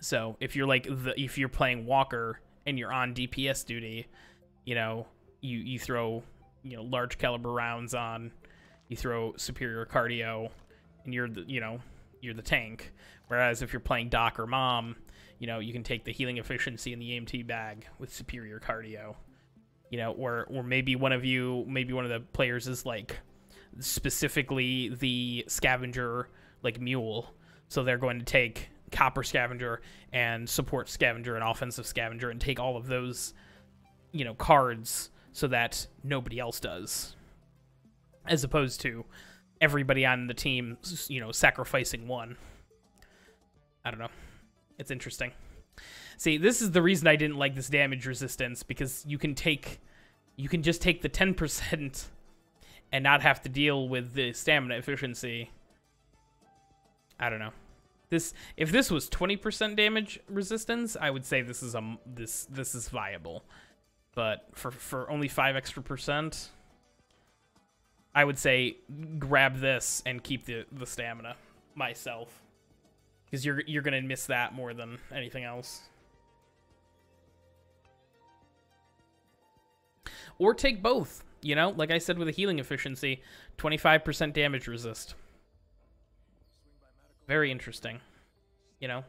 So, if you're, like, the, if you're playing Walker and you're on D P S duty, you know, you, you throw, you know, large caliber rounds on, you throw superior cardio, and you're, the, you know, you're the tank. Whereas if you're playing Doc or Mom... You know, you can take the healing efficiency in the E M T bag with superior cardio. You know, or or maybe one of you, maybe one of the players is like specifically the scavenger, like, mule. So they're going to take copper scavenger and support scavenger and offensive scavenger and take all of those, you know, cards so that nobody else does. As opposed to everybody on the team, you know, sacrificing one. I don't know. It's interesting. See, this is the reason I didn't like this damage resistance, because you can take, you can just take the ten percent and not have to deal with the stamina efficiency. I don't know. This, if this was twenty percent damage resistance, I would say this is a this this is viable. But for for only five extra percent, I would say grab this and keep the the stamina myself, because you're you're gonna miss that more than anything else. Or take both. You know, like I said, with a healing efficiency, twenty-five percent damage resist. Very interesting, you know.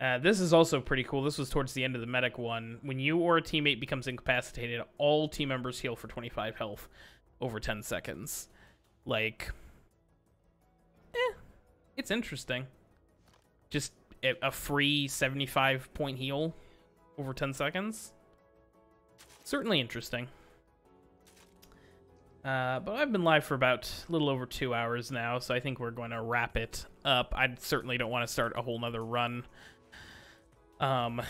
Uh, this is also pretty cool. This was towards the end of the medic one. When you or a teammate becomes incapacitated, all team members heal for twenty-five health over ten seconds. Like, eh, it's interesting. Just a free seventy-five point heal over ten seconds. Certainly interesting. Uh, but I've been live for about a little over two hours now, so I think we're going to wrap it up. I certainly don't want to start a whole nother run. Um,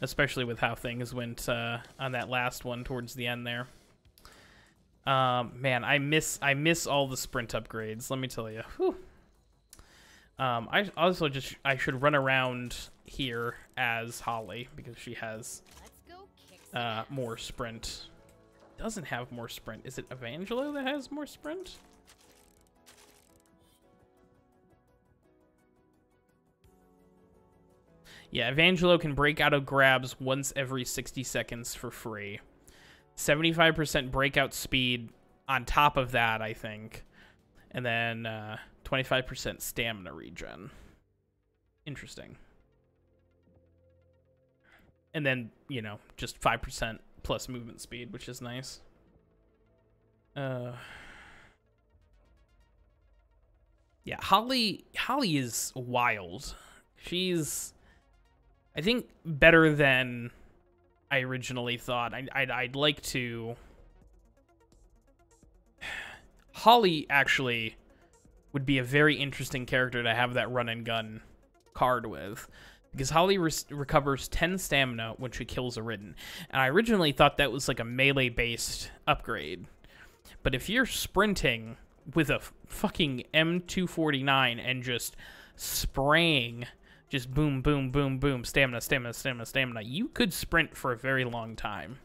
especially with how things went uh, on that last one towards the end there. Um, man, I miss I miss all the sprint upgrades, let me tell you. Whew. Um, I also just I should run around here as Holly, because she has uh, more sprint. Doesn't have more sprint. Is it Evangelo that has more sprint? Yeah, Evangelo can break out of grabs once every sixty seconds for free. seventy-five percent breakout speed on top of that, I think. And then uh, twenty-five percent stamina regen. Interesting. And then, you know, just five percent. Plus movement speed, which is nice. Uh, yeah, Holly, Holly is wild. She's, I think, better than I originally thought. I, I'd, I'd like to... Holly, actually, would be a very interesting character to have that run and gun card with. Because Holly re recovers ten stamina when she kills a Ridden. And I originally thought that was like a melee-based upgrade. But if you're sprinting with a fucking M two forty-nine and just spraying, just boom, boom, boom, boom, stamina, stamina, stamina, stamina, you could sprint for a very long time.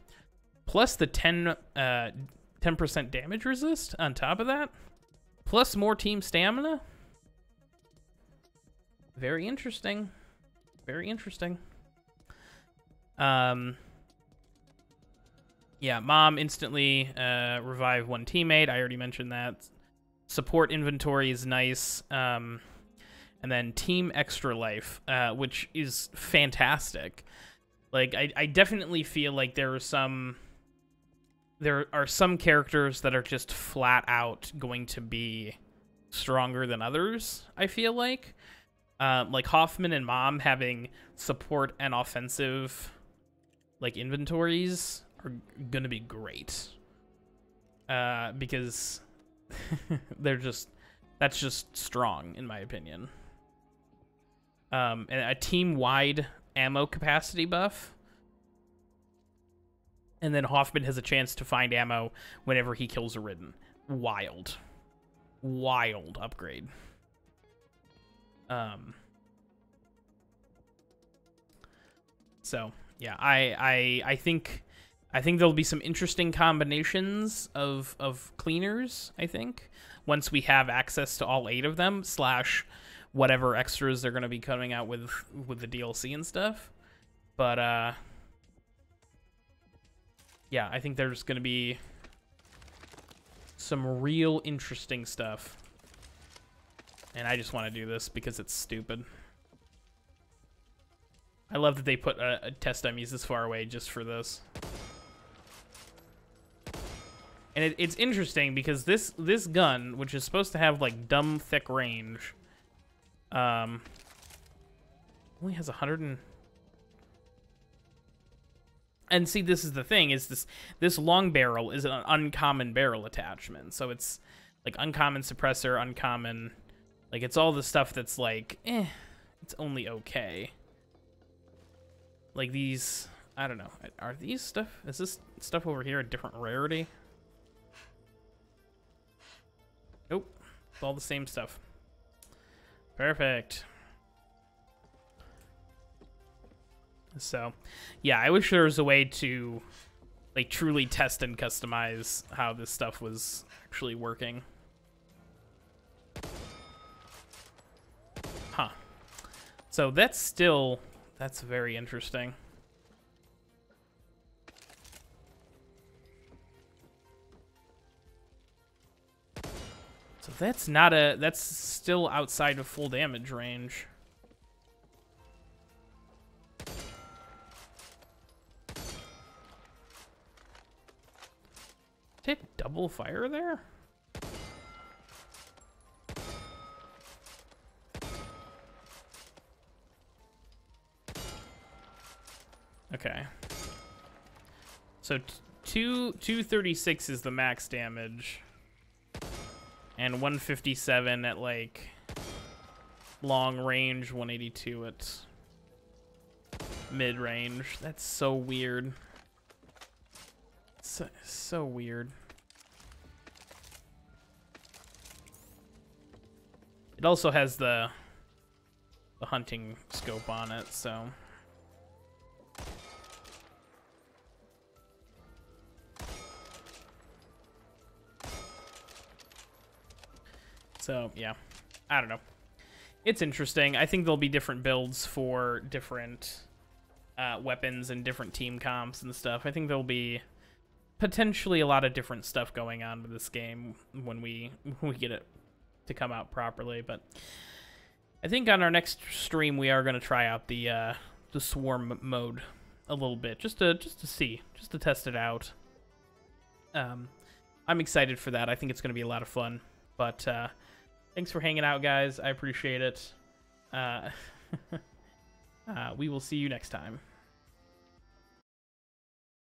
Plus the ten percent damage resist on top of that. Plus more team stamina. Very interesting. Very interesting. Um, yeah, Mom instantly uh, revive one teammate. I already mentioned that. Support inventory is nice. Um, and then team extra life, uh, which is fantastic. Like, I, I definitely feel like there are some... There are some characters that are just flat out going to be stronger than others, I feel like. Uh, like Hoffman and Mom having support and offensive, like, inventories are gonna be great, uh, because they're just that's just strong in my opinion. Um, and a team-wide ammo capacity buff, and then Hoffman has a chance to find ammo whenever he kills a Ridden. Wild, wild upgrade. Um, so yeah, I, I, I think, I think there'll be some interesting combinations of, of cleaners, I think, once we have access to all eight of them slash whatever extras they're going to be coming out with, with the D L C and stuff. But, uh, yeah, I think there's going to be some real interesting stuff. And I just want to do this because it's stupid. I love that they put uh, test dummies this far away just for this. And it, it's interesting because this this gun, which is supposed to have like dumb thick range, um, only has a hundred and. And see, this is the thing: is this this long barrel is an uncommon barrel attachment, so it's like uncommon suppressor, uncommon, like it's all the stuff that's like, eh, it's only okay. Like these, I don't know. Are these stuff? Is this stuff over here a different rarity? Nope, it's all the same stuff. Perfect. So, yeah, I wish there was a way to, like, truly test and customize how this stuff was actually working. Huh. So that's still, that's very interesting. So that's not a, that's still outside of full damage range. Did it double fire there? Okay. So t two two thirty six is the max damage, and one fifty seven at like long range, one eighty two at mid range. That's so weird. So, so weird. It also has the the hunting scope on it, so so yeah, I don't know. It's interesting. I think there'll be different builds for different uh, weapons and different team comps and stuff. I think there'll be potentially a lot of different stuff going on with this game when we when we get it to come out properly, but I think on our next stream we are going to try out the uh, the swarm mode a little bit, just to just to see, just to test it out. Um, I'm excited for that. I think it's going to be a lot of fun. But uh, thanks for hanging out, guys. I appreciate it. Uh, uh, we will see you next time.